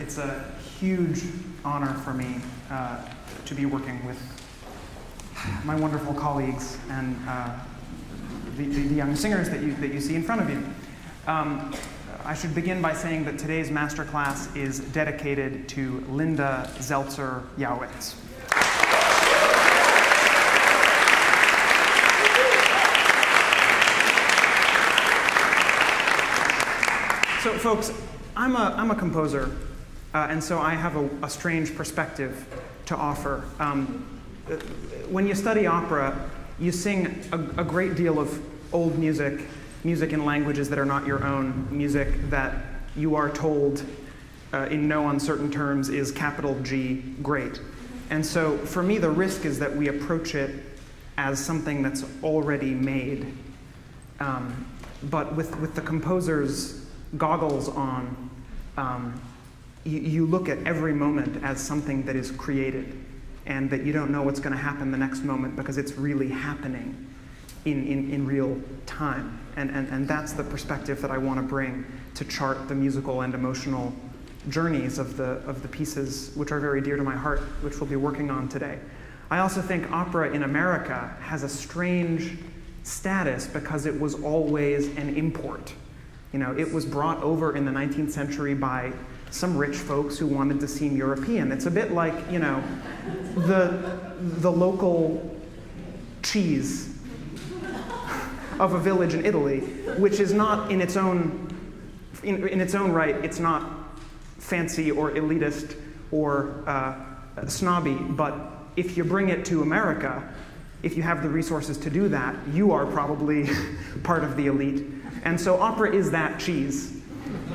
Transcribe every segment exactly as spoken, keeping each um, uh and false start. it's a huge honor for me uh, to be working with my wonderful colleagues and uh, the, the, the young singers that you, that you see in front of you. Um, I should begin by saying that today's masterclass is dedicated to Linda Zeltzer-Yawitz. So, folks, I'm a, I'm a composer, uh, and so I have a, a strange perspective to offer. Um, when you study opera, you sing a, a great deal of old music, music in languages that are not your own, music that you are told uh, in no uncertain terms is capital G great. And so, for me, the risk is that we approach it as something that's already made. Um, but with, with the composer's goggles on, um, you, you look at every moment as something that is created and that you don't know what's going to happen the next moment because it's really happening in, in, in real time. And, and, and that's the perspective that I want to bring to chart the musical and emotional journeys of the, of the pieces which are very dear to my heart, which we'll be working on today. I also think opera in America has a strange status because it was always an import. You know, it was brought over in the nineteenth century by some rich folks who wanted to seem European. It's a bit like, you know, the, the local cheese of a village in Italy, which is not in its own, in, in its own right, it's not fancy or elitist or uh, snobby, but if you bring it to America, if you have the resources to do that, you are probably part of the elite. And so opera is that cheese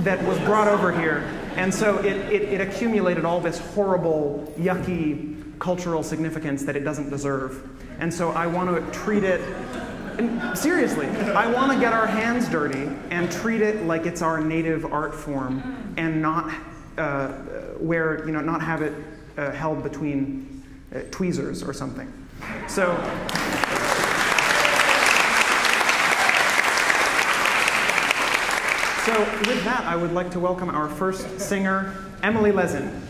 that was brought over here. And so it, it, it accumulated all this horrible, yucky cultural significance that it doesn't deserve. And so I want to treat it, and seriously, I want to get our hands dirty and treat it like it's our native art form and not, uh, where, you know, not have it uh, held between uh, tweezers or something. So. So with that, I would like to welcome our first singer, Emily Lezen.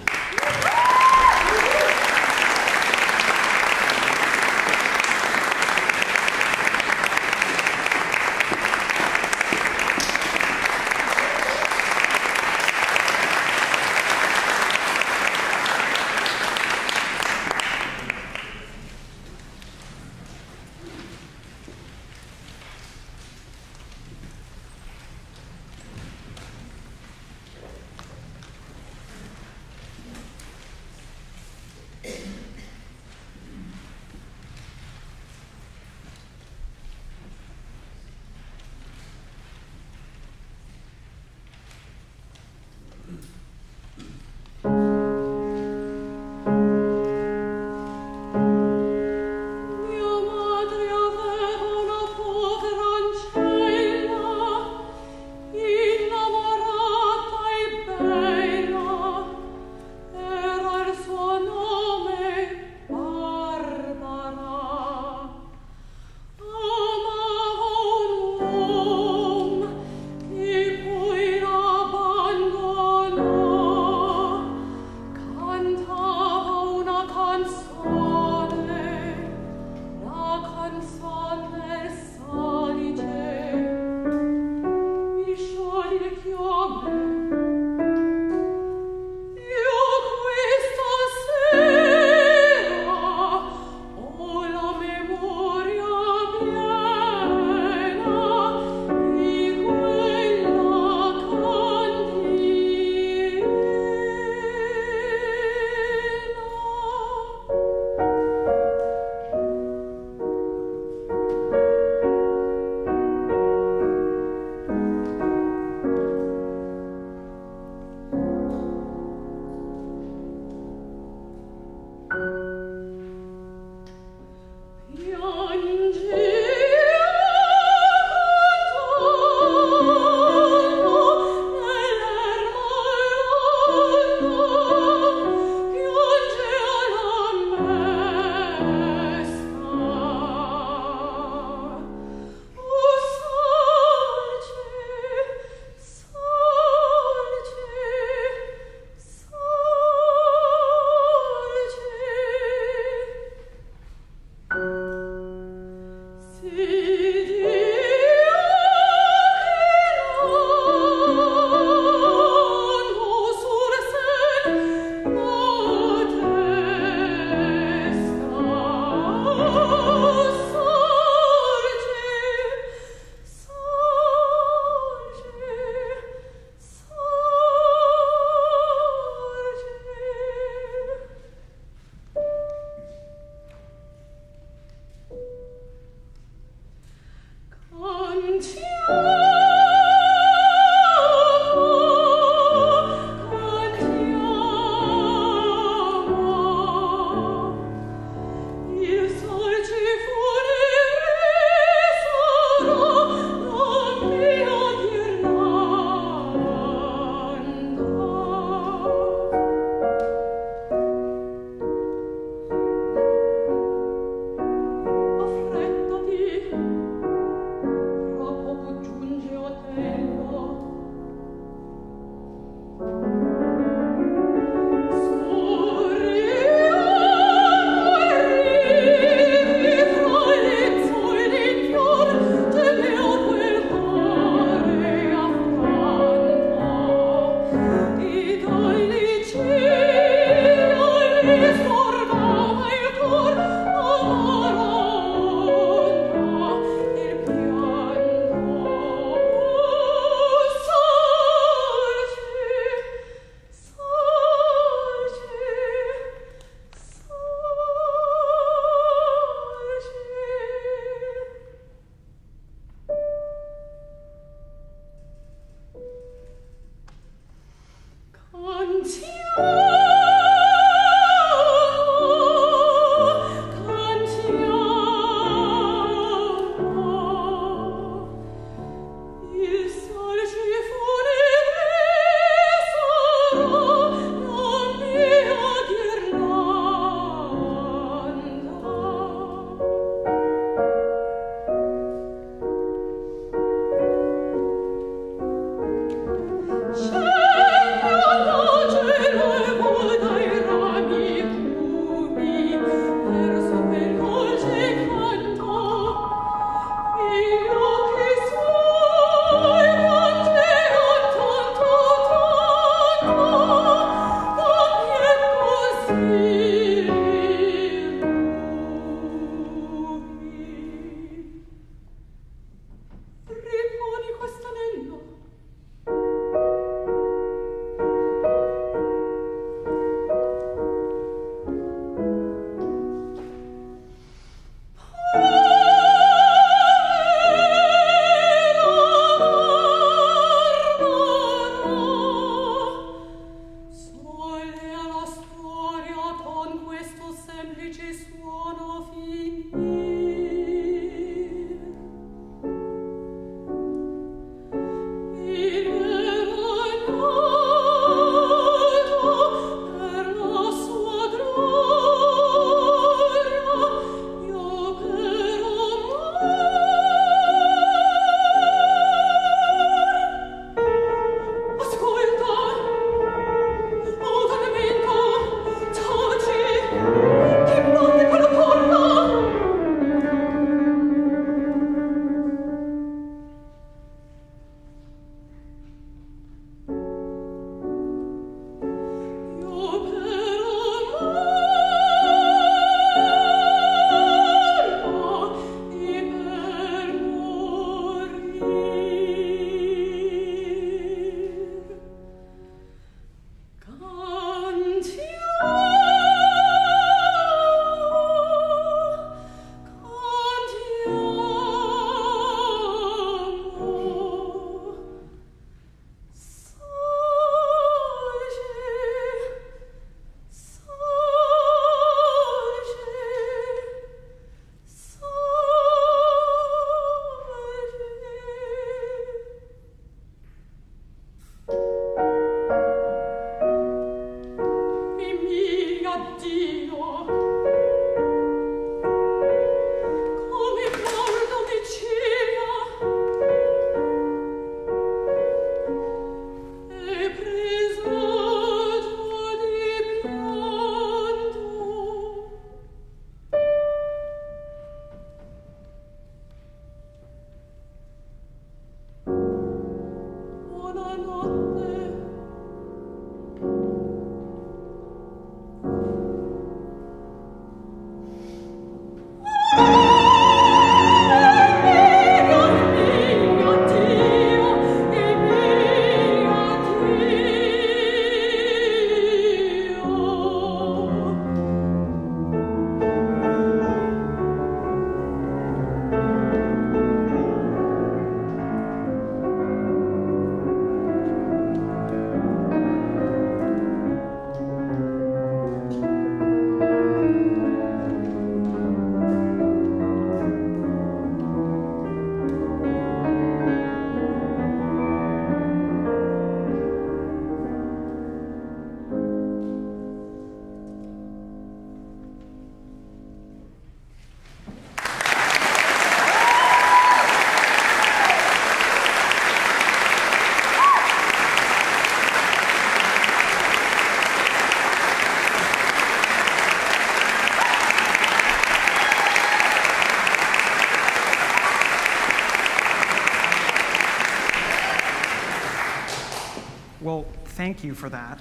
Thank you for that.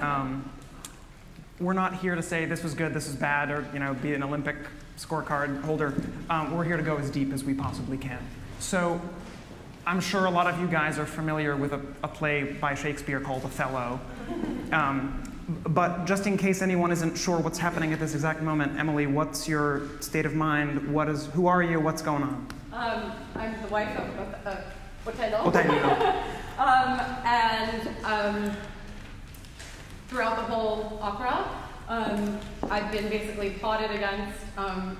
Um, we're not here to say this was good, this was bad, or you know, be an Olympic scorecard holder. Um, we're here to go as deep as we possibly can. So I'm sure a lot of you guys are familiar with a, a play by Shakespeare called Othello. Um, but just in case anyone isn't sure what's happening at this exact moment, Emily, what's your state of mind? What is, who are you? What's going on? Um, I'm the wife of uh, Otello. Otello. Um, and um, throughout the whole opera, um, I've been basically plotted against um,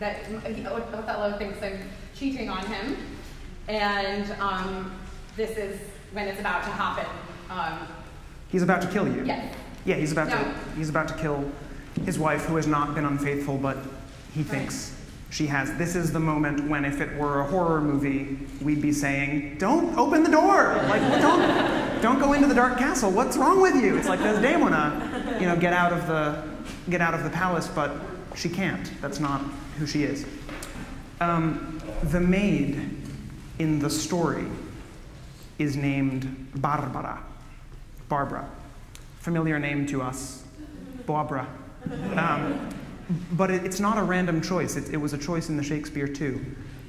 that Othello thinks I'm cheating on him, and um, this is when it's about to happen. Um, he's about to kill you. Yes. Yeah, he's about no. to he's about to kill his wife, who has not been unfaithful, but he right. thinks. She has. This is the moment when, if it were a horror movie, we'd be saying, "Don't open the door! Like, don't, don't go into the dark castle. What's wrong with you?" It's like Desdemona, you know, get out of the, get out of the palace. But she can't. That's not who she is. Um, the maid in the story is named Barbara. Barbara, familiar name to us, Barbara. Um, But it, it's not a random choice. It, it was a choice in the Shakespeare too.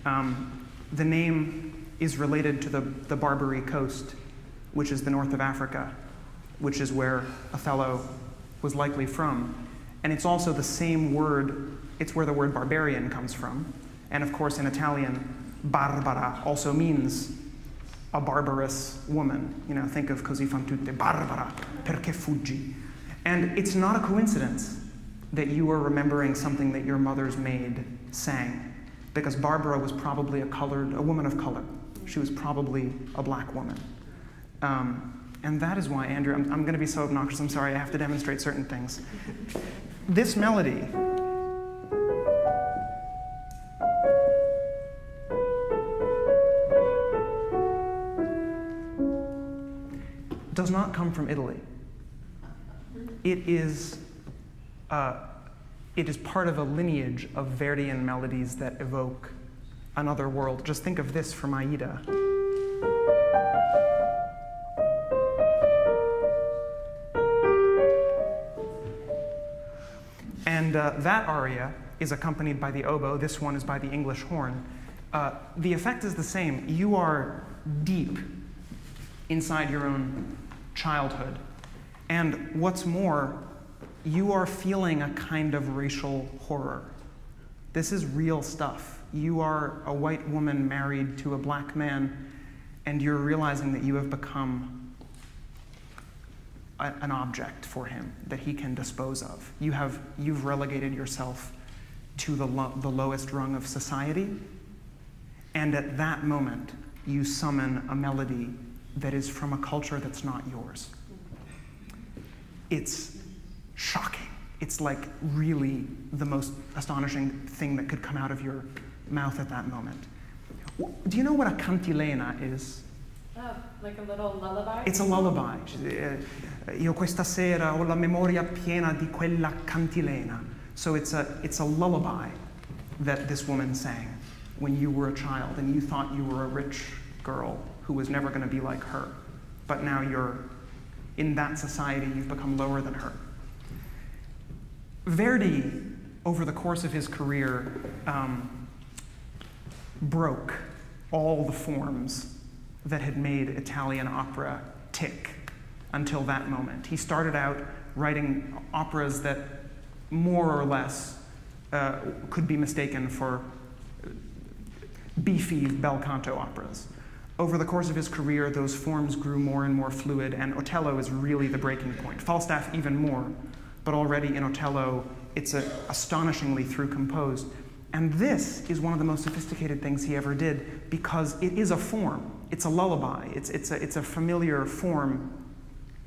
Um, the name is related to the, the Barbary Coast, which is the north of Africa, which is where Othello was likely from. And it's also the same word, it's where the word barbarian comes from. And of course in Italian, Barbara also means a barbarous woman. You know, think of Così fan tutte, Barbara, perché fuggi? And it's not a coincidence that you are remembering something that your mother's maid sang, because Barbara was probably a colored, a woman of color. She was probably a black woman. Um, and that is why, Andrew, I'm, I'm gonna be so obnoxious, I'm sorry, I have to demonstrate certain things. This melody, does not come from Italy. It is Uh, it is part of a lineage of Verdian melodies that evoke another world. Just think of this from Aida. And uh, that aria is accompanied by the oboe. This one is by the English horn. Uh, the effect is the same. You are deep inside your own childhood. And what's more, you are feeling a kind of racial horror. This is real stuff. You are a white woman married to a black man, and you're realizing that you have become a, an object for him that he can dispose of. You have, you've relegated yourself to the, lo the lowest rung of society, and at that moment, you summon a melody that is from a culture that's not yours. It's shocking. It's like really the most astonishing thing that could come out of your mouth at that moment. Do you know what a cantilena is? Oh, like a little lullaby? It's a lullaby. Io questa sera ho la memoria piena di quella cantilena. So it's a, it's a lullaby that this woman sang when you were a child and you thought you were a rich girl who was never going to be like her. but now you're in that society, you've become lower than her. Verdi, over the course of his career, um, broke all the forms that had made Italian opera tick until that moment. He started out writing operas that more or less uh, could be mistaken for beefy bel canto operas. Over the course of his career, those forms grew more and more fluid, and Otello is really the breaking point. Falstaff even more, but already in Otello, it's a, astonishingly through composed. And this is one of the most sophisticated things he ever did, because it is a form. It's a lullaby. It's, it's, a, it's a familiar form,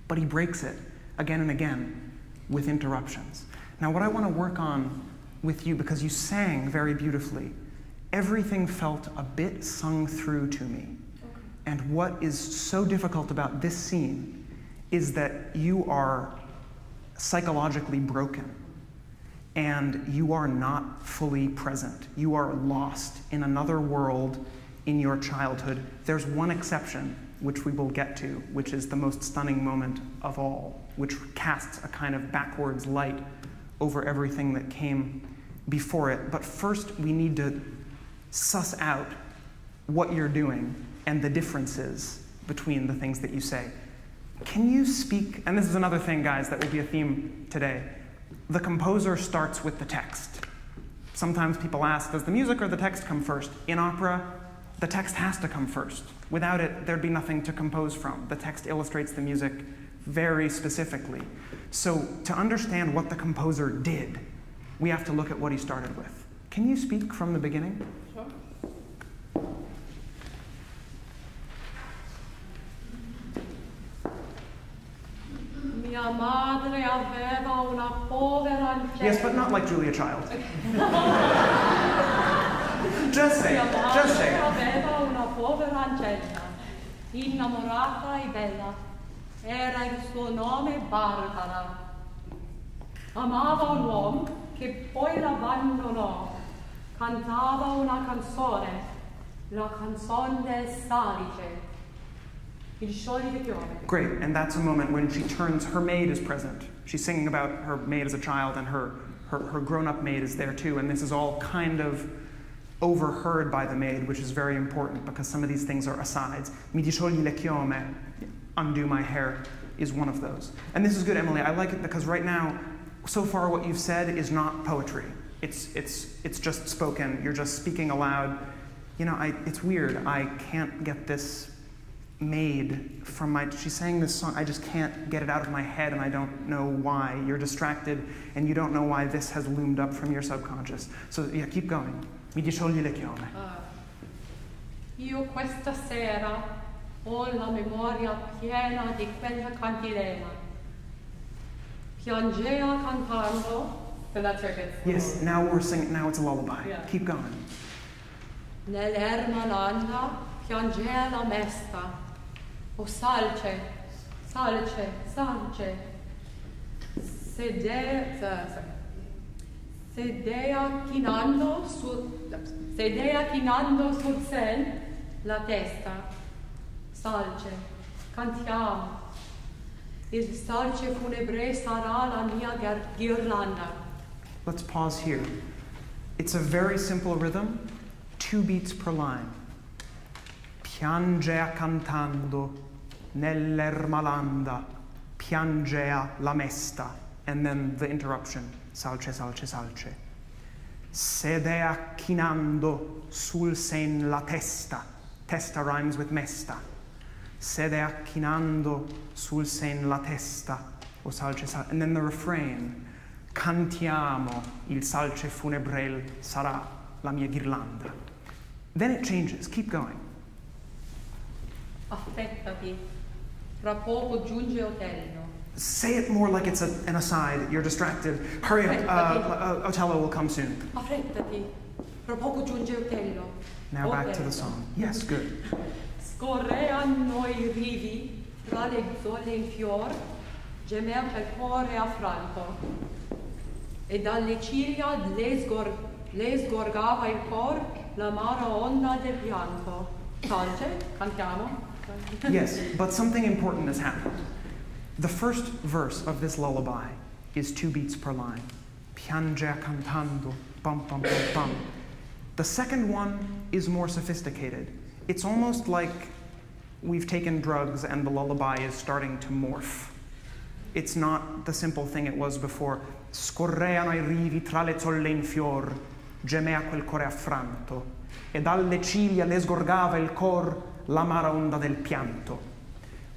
but he breaks it again and again with interruptions. Now, what I want to work on with you, because you sang very beautifully, everything felt a bit sung through to me. And what is so difficult about this scene is that you are psychologically broken and you are not fully present. You are lost in another world in your childhood. There's one exception, which we will get to, which is the most stunning moment of all, which casts a kind of backwards light over everything that came before it. But first, we need to suss out what you're doing and the differences between the things that you say. Can you speak, and this is another thing, guys, that will be a theme today. The composer starts with the text. Sometimes people ask, does the music or the text come first? In opera, the text has to come first. Without it, there'd be nothing to compose from. The text illustrates the music very specifically. So to understand what the composer did, we have to look at what he started with. Can you speak from the beginning? Sure. Mia madre aveva una povera ancella. Yes, but not like Julia Child. Just say it, just say it. Mia madre aveva una povera ancella, innamorata e bella. Era il suo nome Barbara. Amava un uomo che poi l'abbandonò. Cantava una canzone, la canzone del salice. Great, and that's a moment when she turns, her maid is present. She's singing about her maid as a child, and her, her, her grown-up maid is there too, and this is all kind of overheard by the maid, which is very important because some of these things are asides. Mi disciogli le chiome, undo my hair, is one of those. And this is good, Emily, I like it because right now, so far what you've said is not poetry. It's, it's, it's just spoken, you're just speaking aloud. You know, I, it's weird, I can't get this made from my, she sang this song, I just can't get it out of my head and I don't know why. You're distracted and you don't know why this has loomed up from your subconscious. So yeah, keep going. Mi disciogli le chiome. Io questa sera ho la memoria piena di quella cantilena. Piangeva cantando. And that's right. Yes, now we're singing, now it's a lullaby. Yeah. Keep going. Nell'ermalanda piangea la mesta. O salce, salce, salce. Sedea chinando sul, sedea chinando sul sen la testa. Salce, cantiamo. Il salce funebre sarà la mia ghirlanda. Let's pause here. It's a very simple rhythm, two beats per line. Piangea cantando nell'ermalanda, piangea la mesta, and then the interruption, salce, salce, salce. Sedea chinando sul sen la testa, testa rhymes with mesta. Sedea chinando sul sen la testa, o salce, salce, and then the refrain, cantiamo il salce funebre sarà la mia ghirlanda. Then it changes, keep going. Affettati, tra poco giunge Otello. Say it more like it's a, an aside, you're distracted. Hurry up, uh, uh, Otello will come soon. Affettati, tra poco giunge Otello. Now back Otello. To the song. Yes, good. Scorreano I rivi, tra le zolle in fior, gemea il cuore affranto. E dalle ciglia le, sgor le sgorgava il cor, l'amara onda del pianto. Salce, cantiamo. Yes, but something important has happened. The first verse of this lullaby is two beats per line. Piange cantando, pam pam pam pam. The second one is more sophisticated. It's almost like we've taken drugs and the lullaby is starting to morph. It's not the simple thing it was before. Scorreano I rivi tra le zolle in fior, gemea quel core affranto, e dalle ciglia le sgorgava il cor l'amara onda del pianto.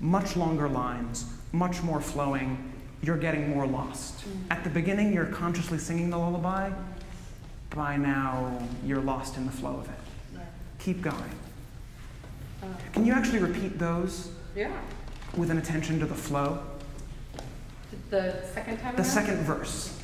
Much longer lines, much more flowing, you're getting more lost. Mm-hmm. At the beginning, you're consciously singing the lullaby. By now, you're lost in the flow of it. Yeah. Keep going. Uh, Can you actually repeat those? Yeah. With an attention to the flow? The second time? The around? Second verse.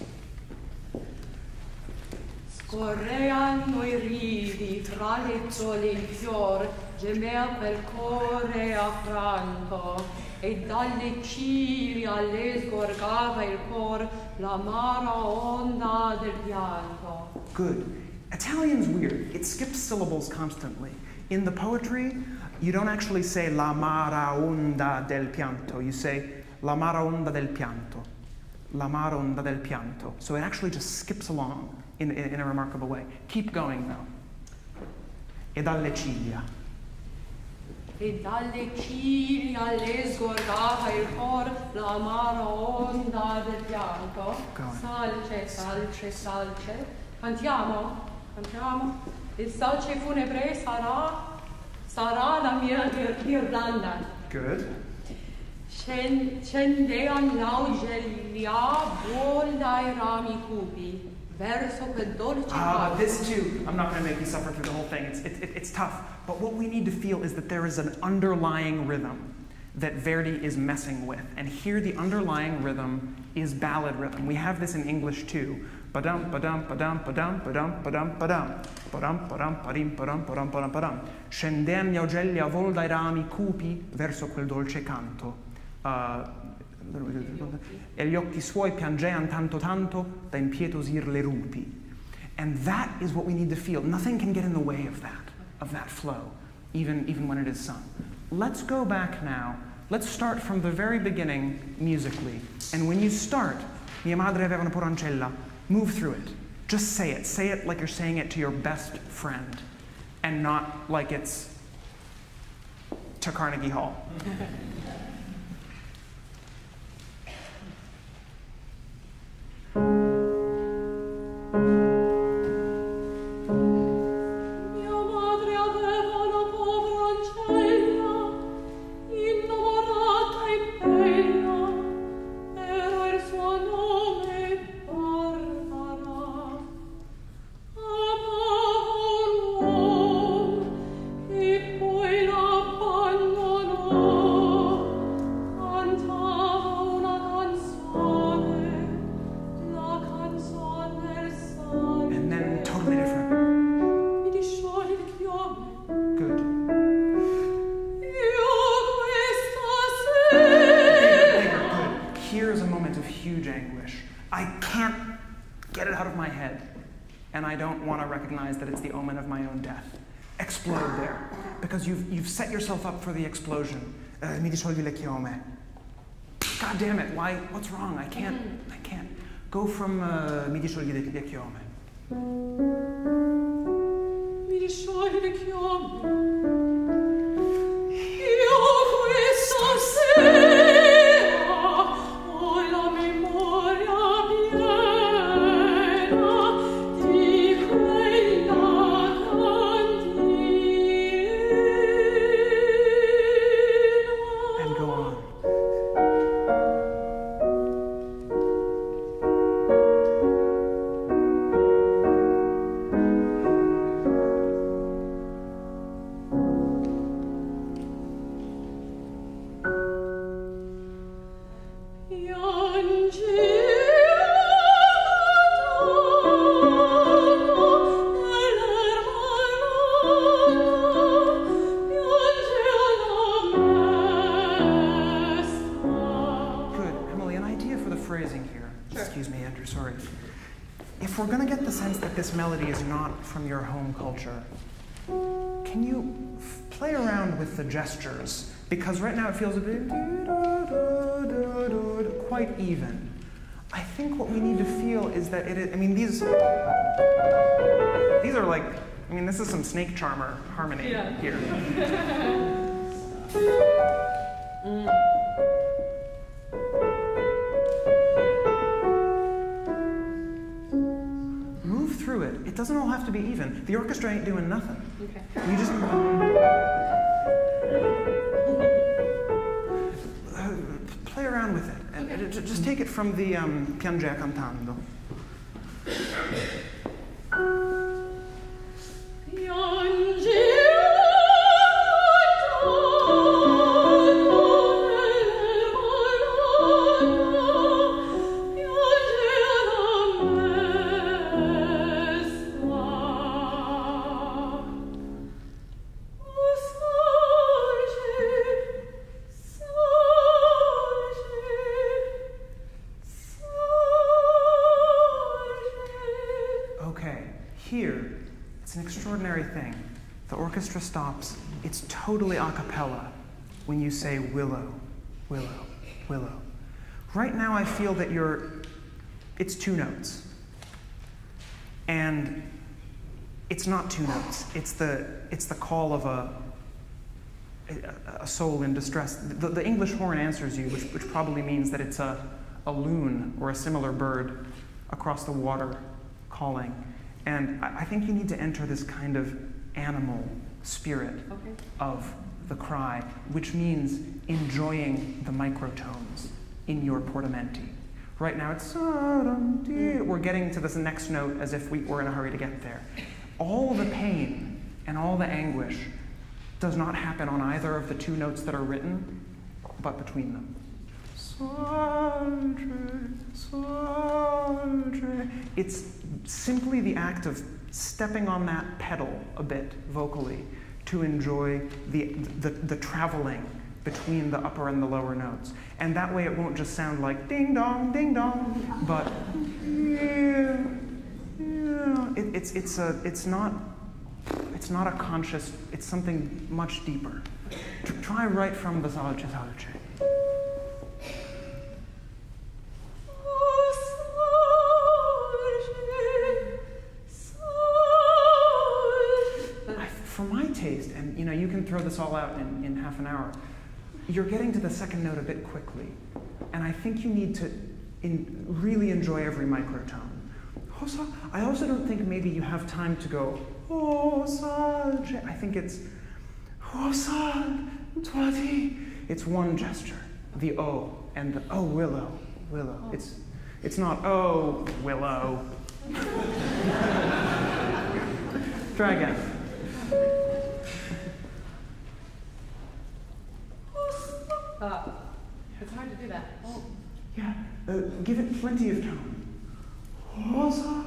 Scorreano I rivi tra le zolle in fior, gemea per core affranto, e dalle ciglia le sgorgava il cor l'amara onda del pianto. Good. Italian's weird. It skips syllables constantly. In the poetry, you don't actually say l'amara onda del pianto. You say l'amara onda del pianto. L'amara onda del pianto. So it actually just skips along. In, in a remarkable way. Keep going though. E dalle ciglia. E dalle ciglia le sgorgava il cor l'amara onda del pianto. Salce, salce, salce. Cantiamo, cantiamo. Il salce funebre sarà, sarà la mia ghirlanda. Good. Scendean l'augelia, bolda I rami cupi. Ah, uh, this too. I'm not going to make you suffer through the whole thing. It's, it, it, it's tough. But what we need to feel is that there is an underlying rhythm that Verdi is messing with. And here the underlying rhythm is ballad rhythm. We have this in English too. Ba-dum, ba-dum, ba-dum, ba-dum, ba-dum, ba-dum, ba-dum. Ba-dum, ba-dum, ba-dim, ba-dum, ba-dum, ba-dum, ba-dum. Scendem gli augelli a vol dai rami cupi verso quel dolce canto. Uh, E gli occhi suoi piangean tanto tanto da impietosir le rupi. And that is what we need to feel. Nothing can get in the way of that, of that flow, even, even when it is sung. Let's go back now. Let's start from the very beginning musically. And when you start, Mia madre aveva una porancella, move through it. Just say it. Say it like you're saying it to your best friend and not like it's to Carnegie Hall. You've, you've set yourself up for the explosion. Mi dissolvi le chiome. God damn it, why, what's wrong? I can't, I can't. Go from mi dissolvi le chiome. Mi dissolvi le chiome. Io questa sera. This melody is not from your home culture. Can you play around with the gestures, because right now it feels a bit quite even. I think what we need to feel is that it is, I mean, these, these are like, I mean, this is some snake charmer harmony yeah. here. mm. It. It doesn't all have to be even. The orchestra ain't doing nothing. Okay. You just uh, play around with it. And okay. uh, just take it from the um, Pian Già Cantando. Orchestra stops, it's totally a cappella when you say willow, willow, willow. Right now I feel that you're, it's two notes. And it's not two notes, it's the, it's the call of a, a, a soul in distress. The, the English horn answers you, which, which probably means that it's a, a loon or a similar bird across the water calling. And I, I think you need to enter this kind of animal spirit okay. of the cry, which means enjoying the microtones in your portamenti. Right now it's, we're getting to this next note as if we were in a hurry to get there. All the pain and all the anguish does not happen on either of the two notes that are written, but between them. It's simply the act of stepping on that pedal a bit vocally to enjoy the, the, the traveling between the upper and the lower notes. And that way it won't just sound like ding dong, ding dong, but yeah, yeah. It, it's, it's, a, it's, not, it's not a conscious, it's something much deeper. T try right from the Salce Salce. And you know, you can throw this all out in, in half an hour. You're getting to the second note a bit quickly. And I think you need to in, really enjoy every microtone. I also don't think maybe you have time to go, oh, Sage. I think it's, oh, Sage. It's one gesture, the O and the, oh, willow, willow. It's, it's not, oh, willow. Try again. Uh, it's hard to do that. Oh. Yeah, uh, give it plenty of time. Rosa.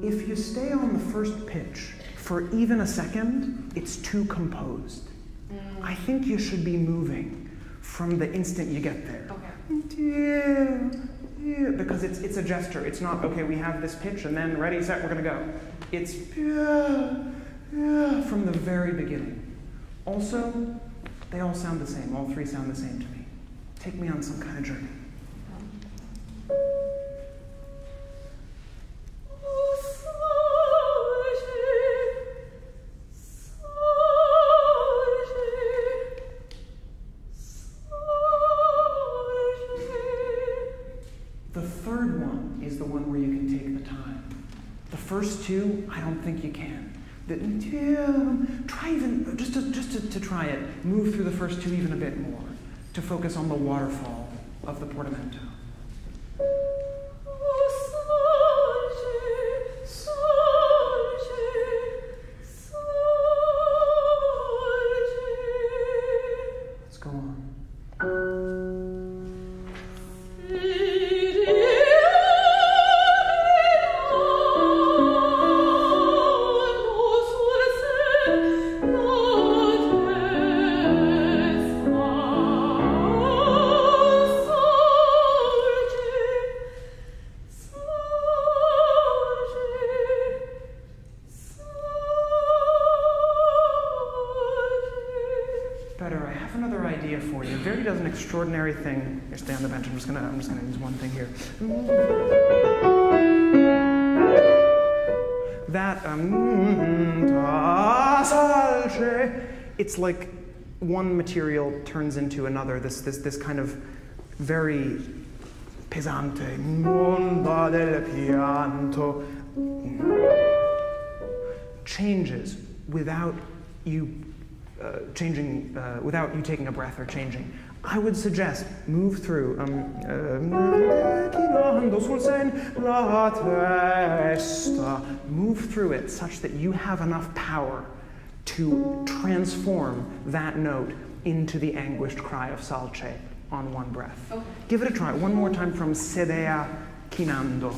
If you stay on the first pitch for even a second, it's too composed. I think you should be moving from the instant you get there. Okay. Because it's, it's a gesture. It's not, okay, we have this pitch, and then ready, set, we're going to go. It's from the very beginning. Also, they all sound the same. All three sound the same to me. Take me on some kind of journey. Two, I don't think you can. The, yeah, try even, just, to, just to, to try it, move through the first two even a bit more to focus on the waterfall of the portamento. Let's go on. No. idea for you. Verdi does an extraordinary thing. Here, stay on the bench. I'm just gonna, I'm just gonna use one thing here. That um, it's like one material turns into another. This this this kind of very pesante mondo del pianto changes without you uh, changing, uh, without you taking a breath or changing. I would suggest move through. Um, uh, move through it such that you have enough power to transform that note into the anguished cry of Salce on one breath. Okay. Give it a try. One more time from Sedea Chinando.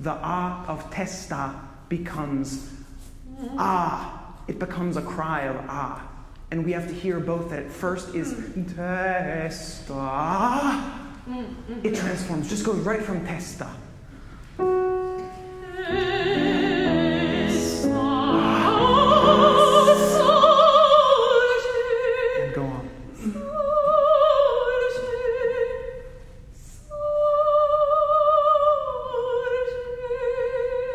The ah of testa becomes ah. It becomes a cry of ah. And we have to hear both that at first is testa. It transforms, just goes right from testa. And go on.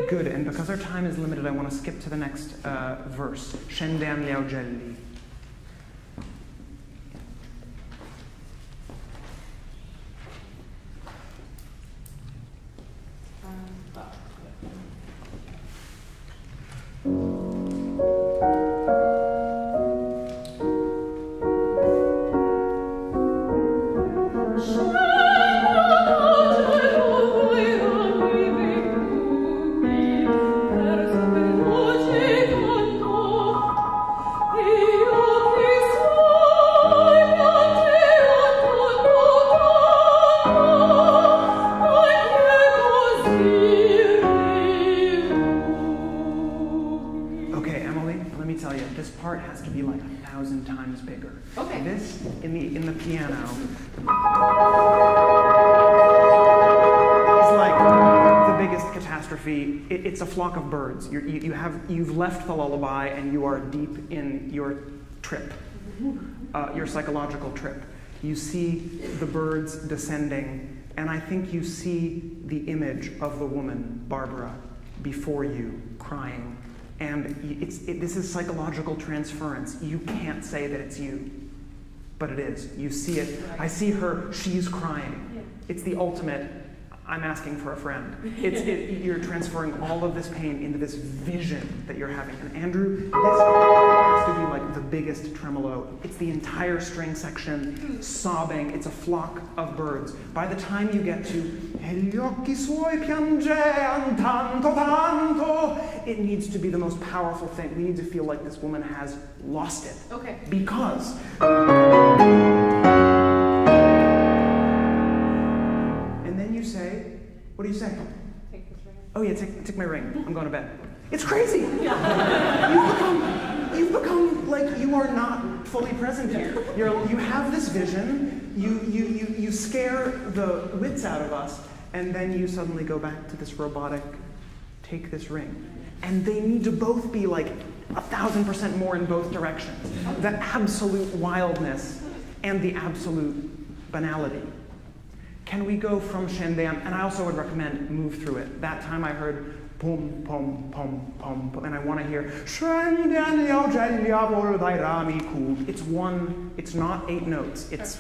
Good, and because our time is limited, I want to skip to the next uh, verse. Scendiam gli augelli. You're, you, you have, you've left the lullaby and you are deep in your trip, uh, your psychological trip. You see the birds descending, and I think you see the image of the woman, Barbara, before you, crying. And it's, it, this is psychological transference. You can't say that it's you, but it is. You see it. I see her, she's crying. It's the ultimate. I'm asking for a friend. It's, it, you're transferring all of this pain into this vision that you're having. And Andrew, this has to be like the biggest tremolo. It's the entire string section sobbing. It's a flock of birds. By the time you get to "E gli occhi suoi piangean tanto tanto," it needs to be the most powerful thing. We need to feel like this woman has lost it. Okay. Because. What do you say? Take this ring. Oh yeah, take, take my ring. I'm going to bed. It's crazy. Yeah. You've become, you've become like you are not fully present here. You're, you have this vision. You, you, you, you scare the wits out of us, and then you suddenly go back to this robotic. Take this ring, and they need to both be like a thousand percent more in both directions. The absolute wildness and the absolute banality. Can we go from Shendan, and I also would recommend move through it. That time I heard pom pom pom pom, pom and I want to hear Shendan. It's one. It's not eight notes. It's.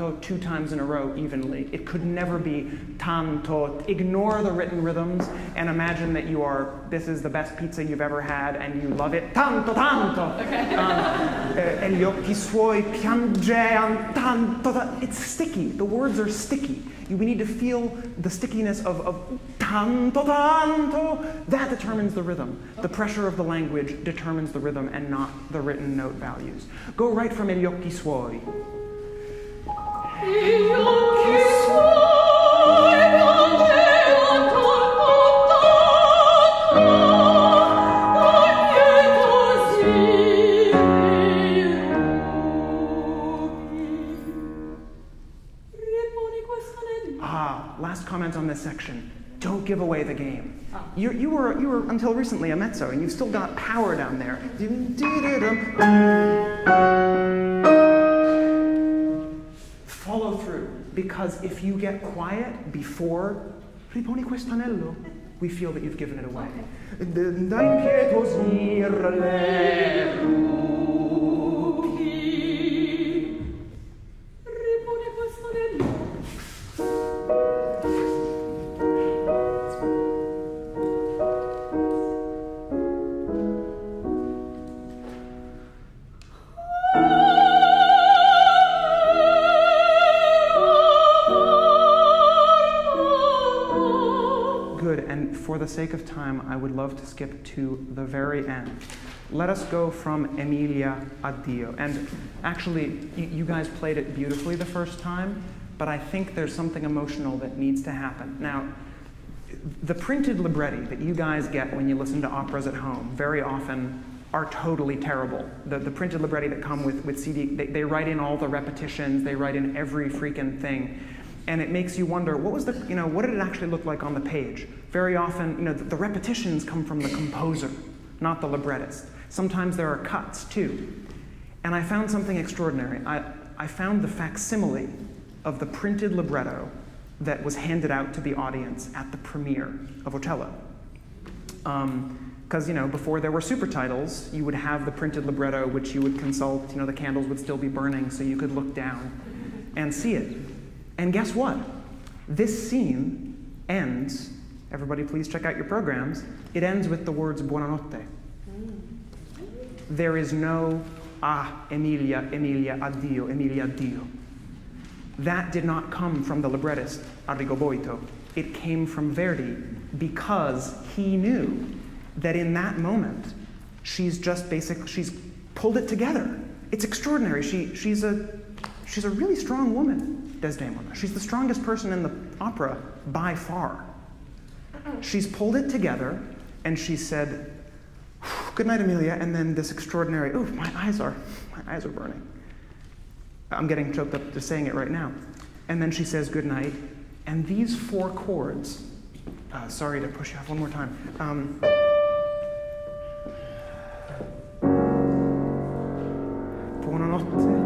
tanto two times in a row evenly. It could never be tanto. Ignore the written rhythms and imagine that you are, this is the best pizza you've ever had and you love it. Tanto, tanto. Okay. Um, e gli occhi suoi piangean tanto. It's sticky. The words are sticky. We need to feel the stickiness of, of tanto, tanto. That determines the rhythm. The pressure of the language determines the rhythm and not the written note values. Go right from gli occhi suoi. Gli occhi suoi. Comment on this section. Don't give away the game. Oh. You, you, were, you were, until recently, a mezzo, and you've still got power down there. Follow through, because if you get quiet before riponi quest'anello, we feel that you've given it away. For the sake of time, I would love to skip to the very end. Let us go from Emilia Addio. And actually, you guys played it beautifully the first time, but I think there's something emotional that needs to happen. Now, the printed libretti that you guys get when you listen to operas at home very often are totally terrible. The, the printed libretti that come with, with C D, they, they write in all the repetitions, they write in every freaking thing. And it makes you wonder, what was the, you know, what did it actually look like on the page? Very often, you know, the, the repetitions come from the composer, not the librettist. Sometimes there are cuts, too. And I found something extraordinary. I, I found the facsimile of the printed libretto that was handed out to the audience at the premiere of Otello. Um, Because, you know, before there were super titles, you would have the printed libretto, which you would consult. You know, the candles would still be burning, so you could look down and see it. And guess what? This scene ends, everybody please check out your programs, it ends with the words buonanotte. There is no, ah, Emilia, Emilia, addio, Emilia, addio. That did not come from the librettist, Arrigoboito. It came from Verdi because he knew that in that moment, she's just basically, she's pulled it together. It's extraordinary. She, she's, a, she's a really strong woman. Desdemona. She's the strongest person in the opera by far. She's pulled it together and she said, good night, Emilia. And then this extraordinary, ooh, my eyes are, my eyes are burning. I'm getting choked up just saying it right now. And then she says good night. And these four chords, uh, sorry to push you off one more time. Um, Buonanotte.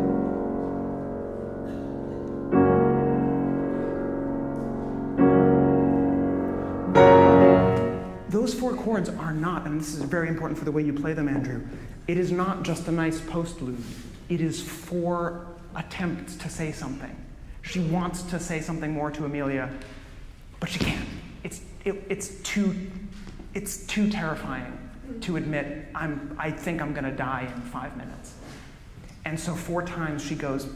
Those four chords are not, and this is very important for the way you play them, Andrew, it is not just a nice postlude. It is four attempts to say something. She wants to say something more to Emilia, but she can't. It's, it, it's, too, it's too terrifying to admit, I'm, I think I'm gonna die in five minutes. And so four times she goes,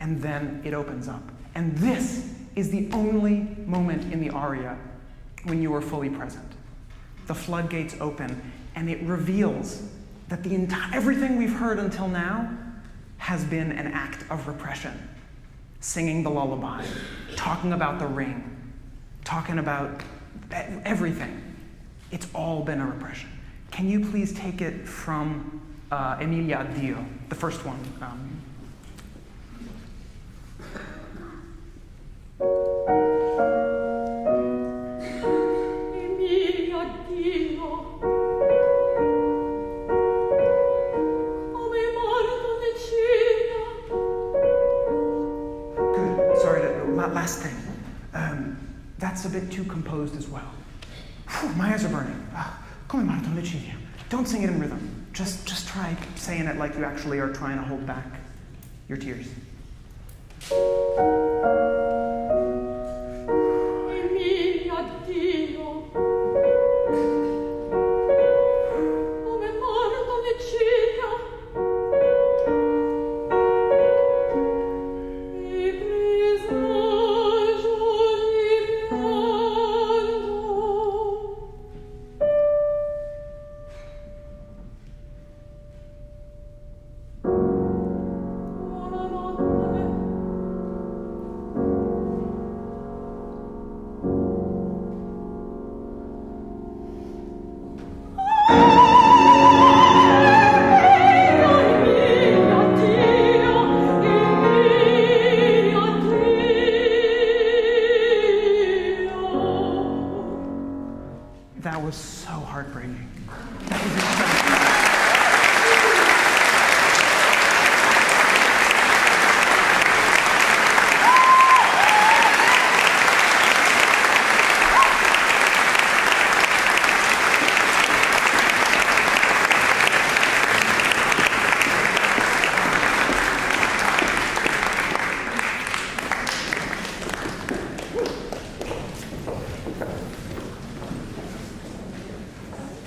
and then it opens up. And this is the only moment in the aria when you are fully present. The floodgates open, and it reveals that the entire, everything we've heard until now has been an act of repression. Singing the lullaby, talking about the ring, talking about everything. It's all been a repression. Can you please take it from uh, Emilia Addio, the first one? Um, Last thing, um, that's a bit too composed as well. Whew, my eyes are burning. Don't sing it in rhythm. Just, just try saying it like you actually are trying to hold back Your tears.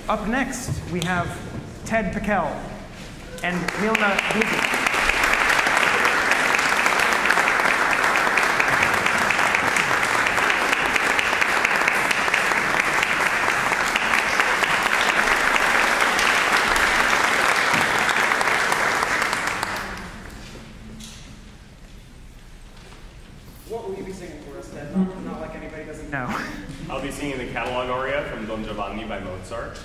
Up next, we have Ted Paquel and Milna Beebe. What will you be singing for us, Ted? Not, not like anybody doesn't know. I'll be singing the catalog aria from Don Giovanni by Mozart.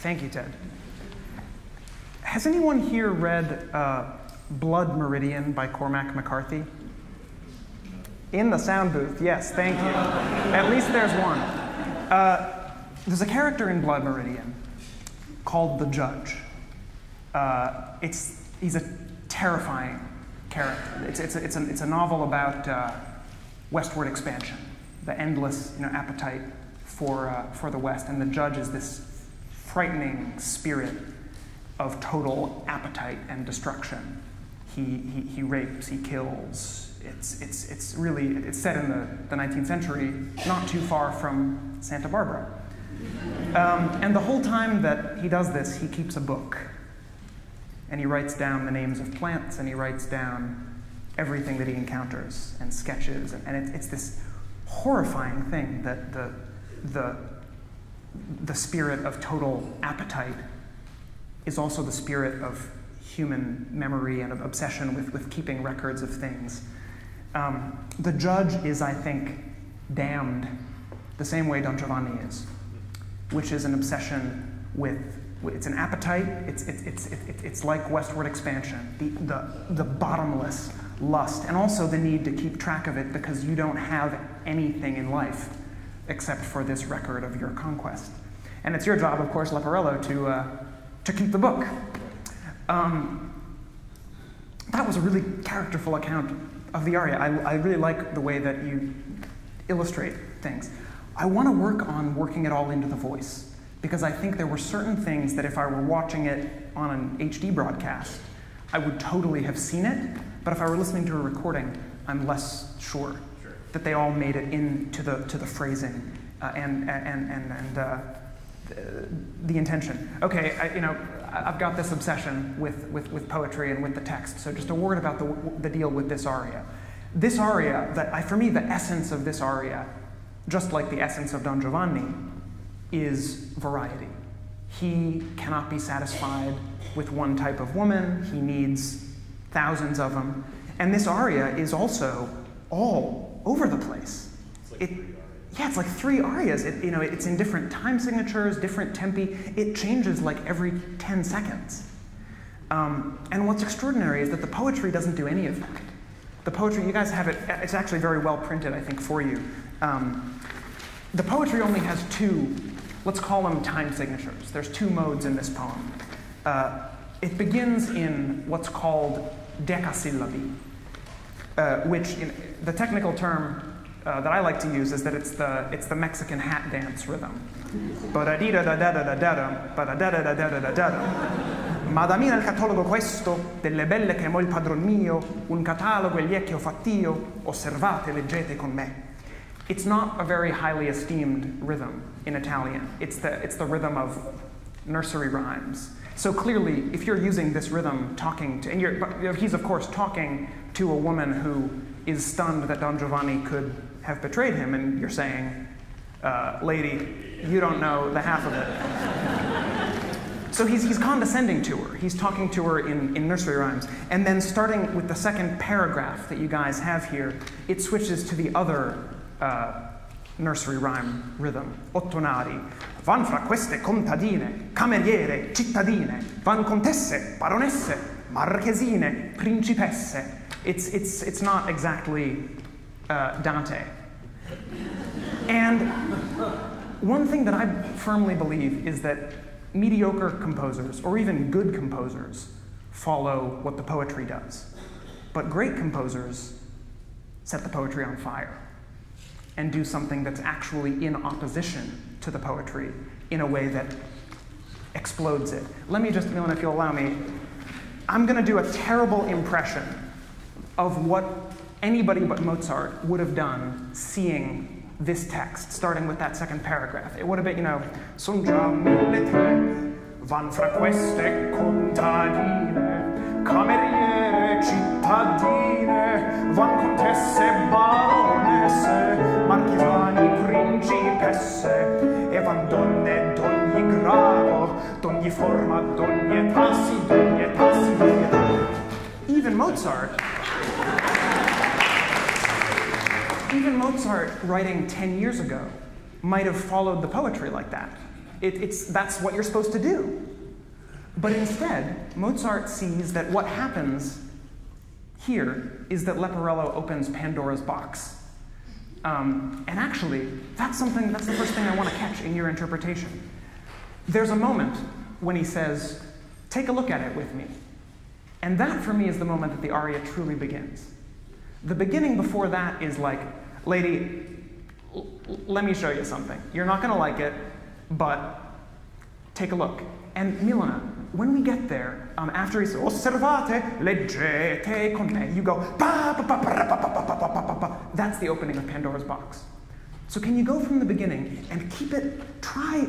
Thank you, Ted. Has anyone here read uh, Blood Meridian by Cormac McCarthy? In the sound booth, yes, thank you. At least there's one. Uh, there's a character in Blood Meridian called The Judge. Uh, it's, he's a terrifying character. It's, it's, a, it's, a, it's a novel about uh, westward expansion, the endless you know, appetite for, uh, for the West, and the Judge is this frightening spirit of total appetite and destruction. He, he, he rapes, he kills. It's, it's, it's really, it's set in the, the nineteenth century, not too far from Santa Barbara. Um, and the whole time that he does this, he keeps a book. And he writes down the names of plants, and he writes down everything that he encounters, and sketches. And, and it, it's this horrifying thing that the, the the spirit of total appetite is also the spirit of human memory and of obsession with, with keeping records of things. Um, the Judge is, I think, damned the same way Don Giovanni is, which is an obsession with, it's an appetite, it's, it's, it's, it's, it's like westward expansion, the, the, the bottomless lust, and also the need to keep track of it because you don't have anything in life except for this record of your conquest. And it's your job, of course, Leporello, to, uh, to keep the book. Um, that was a really characterful account of the aria. I, I really like the way that you illustrate things. I want to work on working it all into the voice, because I think there were certain things that if I were watching it on an H D broadcast, I would totally have seen it, but if I were listening to a recording, I'm less sure that they all made it into the to the phrasing uh, and and and and uh, the, the intention. Okay, I, you know, I've got this obsession with, with with poetry and with the text. So just a word about the the deal with this aria. This aria that I, for me, the essence of this aria, just like the essence of Don Giovanni, is variety. He cannot be satisfied with one type of woman. He needs thousands of them. And this aria is also all over the place. It's like it, yeah, it's like three arias. It, you know, it, it's in different time signatures, different tempi. It changes like every ten seconds. Um, and what's extraordinary is that the poetry doesn't do any of that. The poetry, you guys have it, it's actually very well printed, I think, for you. Um, the poetry only has two, let's call them time signatures. There's two modes in this poem. Uh, It begins in what's called decasyllaby, uh, which in, the technical term uh, that I like to use is that it's the it's the Mexican hat dance rhythm. Madamina il catalogo questo, delle belle che amò il padron mio, un catalogo egli è che ho fatt'io, osservate, leggete con me. It's not a very highly esteemed rhythm in Italian. It's the, it's the rhythm of nursery rhymes. So clearly, if you're using this rhythm talking to, and you're, but he's of course talking to a woman who is stunned that Don Giovanni could have betrayed him, and you're saying, uh, lady, you don't know the half of it. So he's, he's condescending to her. He's talking to her in, in nursery rhymes. And then starting with the second paragraph that you guys have here, it switches to the other Uh, nursery rhyme rhythm, ottonari. Van fra queste contadine, cameriere, cittadine, van contesse, baronesse, marchesine, principesse. It's, it's, it's not exactly uh, Dante. And one thing that I firmly believe is that mediocre composers, or even good composers, follow what the poetry does. But great composers set the poetry on fire and do something that's actually in opposition to the poetry in a way that explodes it. Let me just, Milan, if you'll allow me, I'm gonna do a terrible impression of what anybody but Mozart would have done seeing this text, starting with that second paragraph. It would have been, you know, son già mille tre, van fra queste contadine, cameriere, cittadine, van contesse, baronesse, marchesani, principesse, e van donne d'ogni grado, d'ogni forma, d'ogni età, si, d'ogni età, si, d'ogni età. Even Mozart, even Mozart writing ten years ago might have followed the poetry like that. It, it's, that's what you're supposed to do. But instead, Mozart sees that what happens here is that Leporello opens Pandora's box. Um, and actually, that's something, that's the first thing I want to catch in your interpretation. There's a moment when he says, take a look at it with me. And that, for me, is the moment that the aria truly begins. The beginning before that is like, lady, l let me show you something. You're not going to like it, but take a look. And Milana, when we get there, um, after he says, osservate, leggete con me, you go, ba, ba, ba, ba, ba, ba, ba, ba, ba, ba. That's the opening of Pandora's box. So can you go from the beginning and keep it, try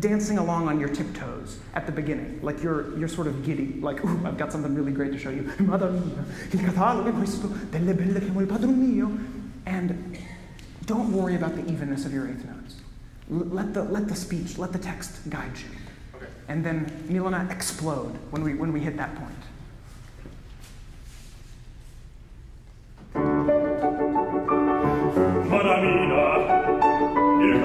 dancing along on your tiptoes at the beginning, like you're, you're sort of giddy, like, ooh, I've got something really great to show you. Madonna, il catalogo questo delle belle che amo il padron mio. And don't worry about the evenness of your eighth notes. Let the, let the speech, let the text guide you. And then Milana explode when we when we hit that point. Madamina, il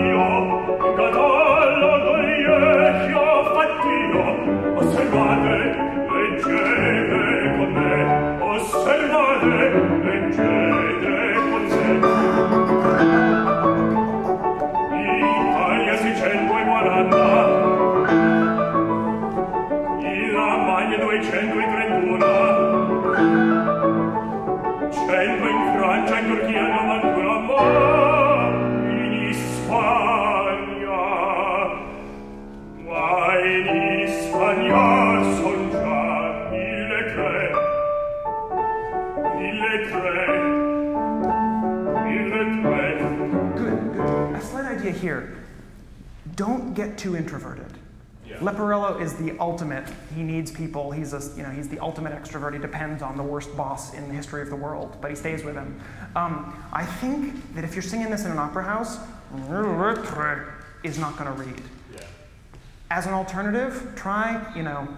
mio, un catalogo d'ogni che ho fatt'io, osservate, leggete con me, osservate, leggete con me. A slight idea here. Don't get too introverted. Yeah. Leporello is the ultimate. He needs people. He's a, you know, he's the ultimate extrovert. He depends on the worst boss in the history of the world, but he stays with him. Um, I think that if you're singing this in an opera house, is not going to read. Yeah. As an alternative, try, you know,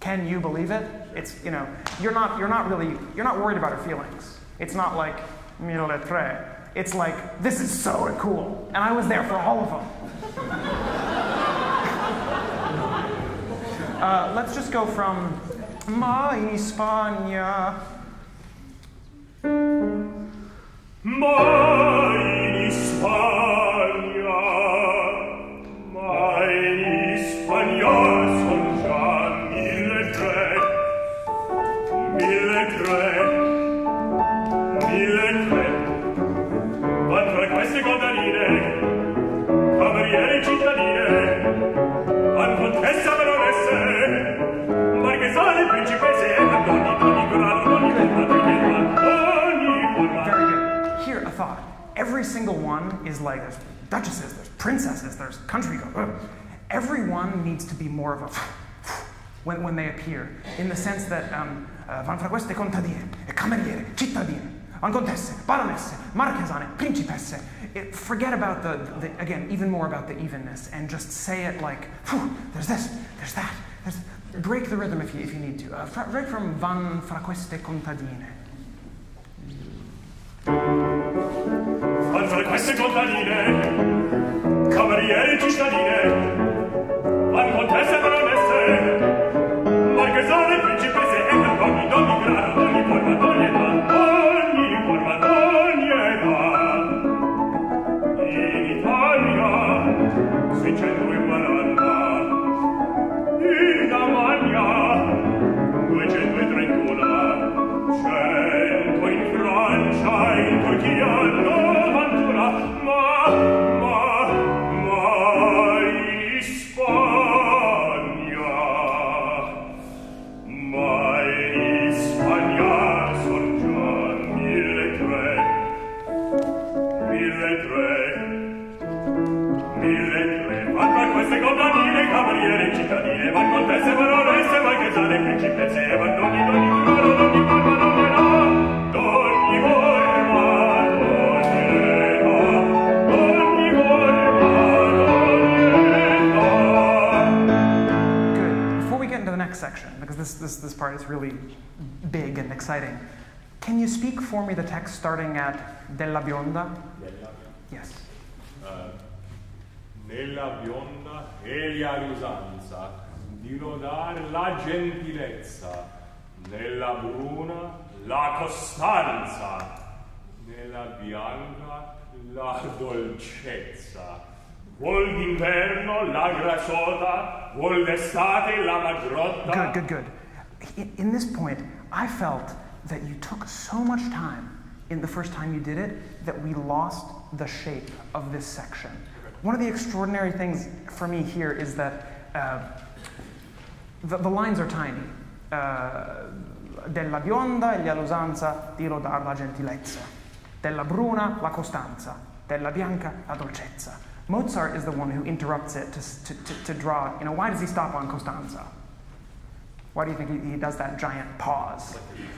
can you believe it? It's, you know, you're not, you're not really, you're not worried about her feelings. It's not like mille tre. It's like, this is so cool, and I was there for all of them. uh, let's just go from Ma in Spagna. Ma in Spagna. Here, a thought. Every single one is like, there's duchesses, there's princesses, there's country girls. Everyone needs to be more of a when, when they appear, in the sense that um, uh, van fragueste contadine, cameriere, cittadine, contesse, baronesse, marchesane, principesse. It, forget about the, the, again, even more about the evenness, and just say it like, there's this, there's that, there's, break the rhythm if you, if you need to. Uh, fra, right from van fraqueste contadine. Van fraqueste contadine, cameriere cittadine, van contesse baronesse, marchesane principesse, e per ogni donna grado, ogni forma d'ogni This, this part is really big and exciting. Can you speak for me the text starting at Della Bionda? Della. Yes. Uh, Nella bionda elia usanza di lodar la gentilezza, nella bruna la costanza, nella bianca la dolcezza. Vuol d'inverno la grassota, vuol d'estate la magrotta. Good, good, good. In this point, I felt that you took so much time in the first time you did it that we lost the shape of this section. One of the extraordinary things for me here is that uh, the, the lines are tiny. Uh, della bionda e l'usanza di lodar la gentilezza. Della bruna la costanza. Della bianca la dolcezza. Mozart is the one who interrupts it to, to, to, to draw. You know, why does he stop on Costanza? Why do you think he, he does that giant pause? It's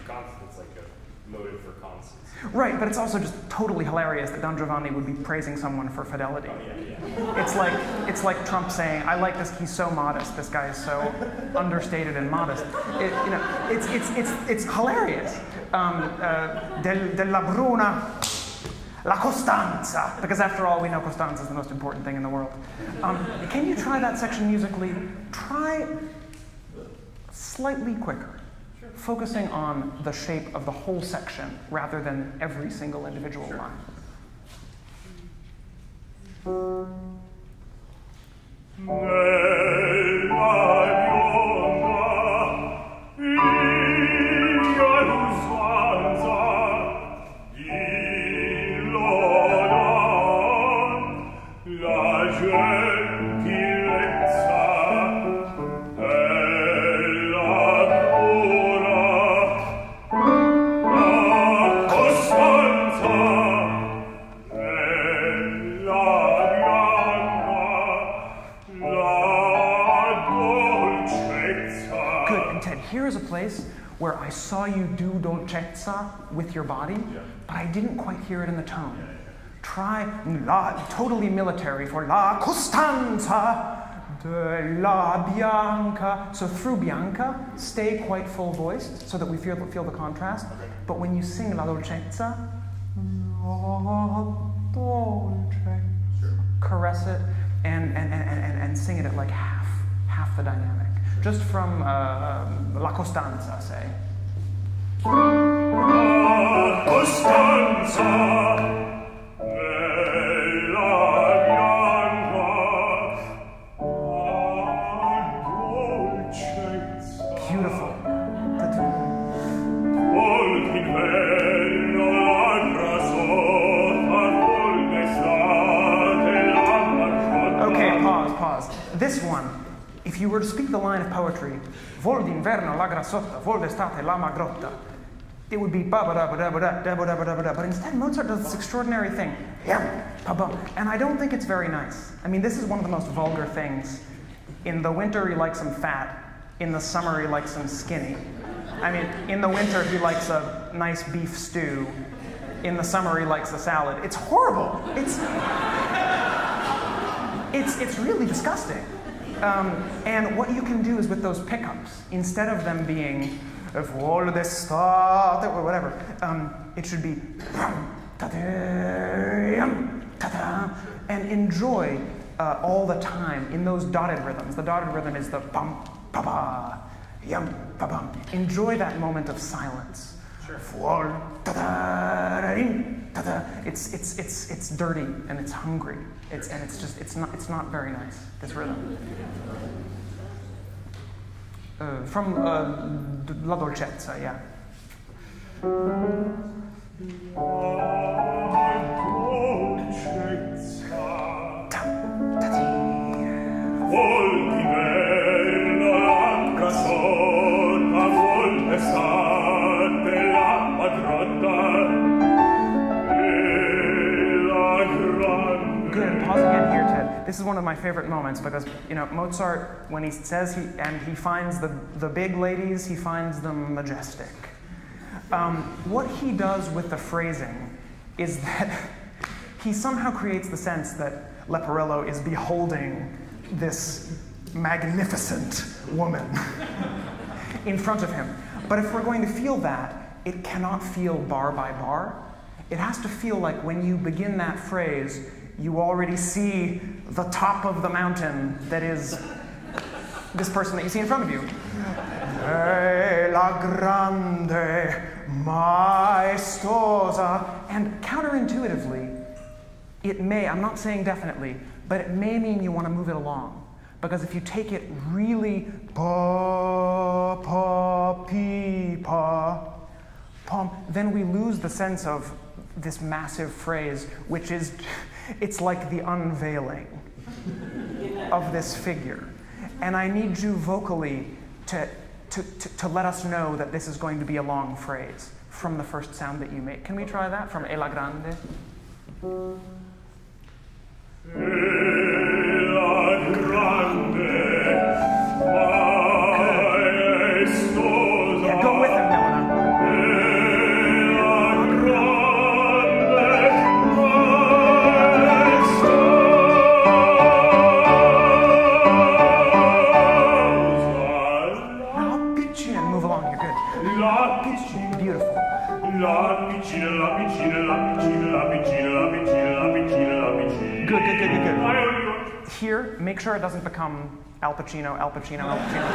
like a, it's like a motive for constancy. Right, but it's also just totally hilarious that Don Giovanni would be praising someone for fidelity. Oh, yeah, yeah. It's like it's like Trump saying, "I like this. He's so modest. This guy is so understated and modest." It, you know, it's it's it's it's hilarious. Um, uh, del, della Bruna. La Costanza, because after all, we know Costanza is the most important thing in the world. Um, can you try that section musically? Try slightly quicker, sure. Focusing on the shape of the whole section rather than every single individual sure. line. Where I saw you do dolcezza with your body, yeah. But I didn't quite hear it in the tone. Yeah, yeah. Try la, totally military for la costanza de la bianca. So through bianca, stay quite full voiced so that we feel, feel the contrast. Okay. But when you sing la dolcezza, la dolcezza, sure. Caress it and, and, and, and, and sing it at like half, half the dynamic. Just from uh, um, La Costanza, say. La Costanza. Beautiful. pause. This one. If you were to speak the line of poetry, Vol d'inverno la grassotta, vol d'estate la magrotta, it would be ba ba da ba da ba da da ba da ba da ba da. But instead, Mozart does this extraordinary thing. And I don't think it's very nice. I mean, this is one of the most vulgar things. In the winter, he likes him fat. In the summer, he likes him skinny. I mean, in the winter, he likes a nice beef stew. In the summer, he likes a salad. It's horrible. It's, it's, it's really disgusting. Um, and what you can do is with those pickups, instead of them being, if all this stuff, or whatever, um, it should be, and enjoy uh, all the time in those dotted rhythms. The dotted rhythm is the bum, ba ba, yum, ba bum. Enjoy that moment of silence. Sure. It's it's it's it's dirty and it's hungry. It's and it's just it's not it's not very nice. This rhythm. Uh, from uh, La Dolcezza, yeah. This is one of my favorite moments because, you know, Mozart, when he says he, and he finds the, the big ladies, he finds them majestic. Um, what he does with the phrasing is that he somehow creates the sense that Leporello is beholding this magnificent woman in front of him. But if we're going to feel that, it cannot feel bar by bar. It has to feel like when you begin that phrase, you already see the top of the mountain that is this person that you see in front of you. La grande maestosa. And counterintuitively, it may, I'm not saying definitely, but it may mean you want to move it along. Because if you take it really pa, pa, pi, pa, pom, then we lose the sense of this massive phrase, which is, it's like the unveiling of this figure. And I need you vocally to, to, to, to let us know that this is going to be a long phrase from the first sound that you make. Can we try that from E la grande? E la grande. Here, make sure it doesn't become Al Pacino, Al Pacino, Al Pacino.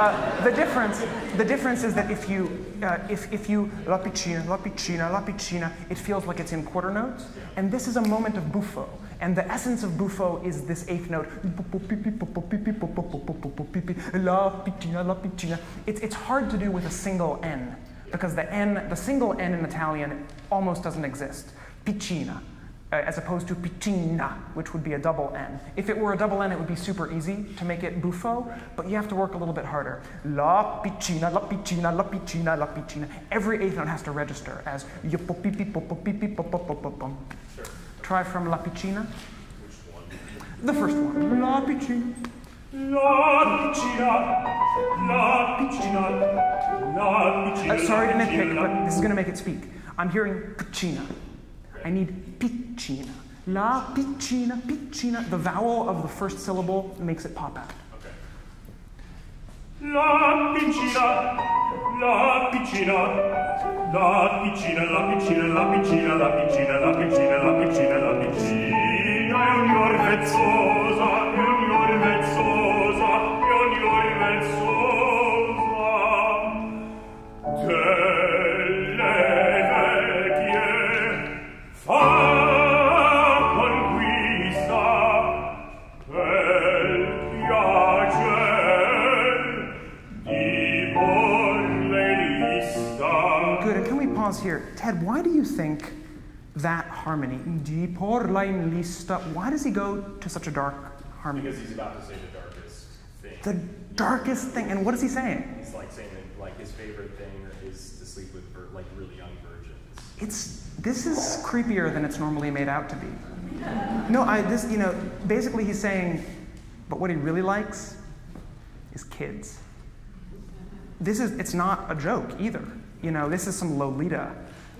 uh, the difference, the difference is that if you, uh, if if you La Piccina, La Piccina, La Piccina, it feels like it's in quarter notes, and this is a moment of buffo, and the essence of buffo is this eighth note. La Piccina, La Piccina. It's it's hard to do with a single N because the N, the single N in Italian almost doesn't exist. Piccina. Uh, as opposed to piccina, which would be a double N. If it were a double N, it would be super easy to make it buffo, but you have to work a little bit harder. La piccina, la piccina, la piccina, la piccina. Every eighth note has to register as yopopipipopopipopopopopopom. Sure. Try from la piccina. Which one? The first one. La piccina, la piccina, la piccina, la piccina. Uh, sorry to nitpick, but this is going to make it speak. I'm hearing piccina. I need piccina. La piccina, piccina. The vowel of the first syllable makes it pop out. Okay. La piccina, la piccina, la piccina, la piccina, la piccina, la piccina, la piccina, la piccina, la piccina, junior vezzosa, junior vezzosa, junior vezzosa. Delle Good, and can we pause here? Ted, why do you think that harmony. Di por la lista. Why does he go to such a dark harmony? Because he's about to say the darkest thing. The darkest thing. And what is he saying? He's like saying that like his favorite thing is to sleep with like really young virgins. It's this is creepier than it's normally made out to be. No, I this you know basically he's saying, but what he really likes is kids. This is it's not a joke either. You know, this is some Lolita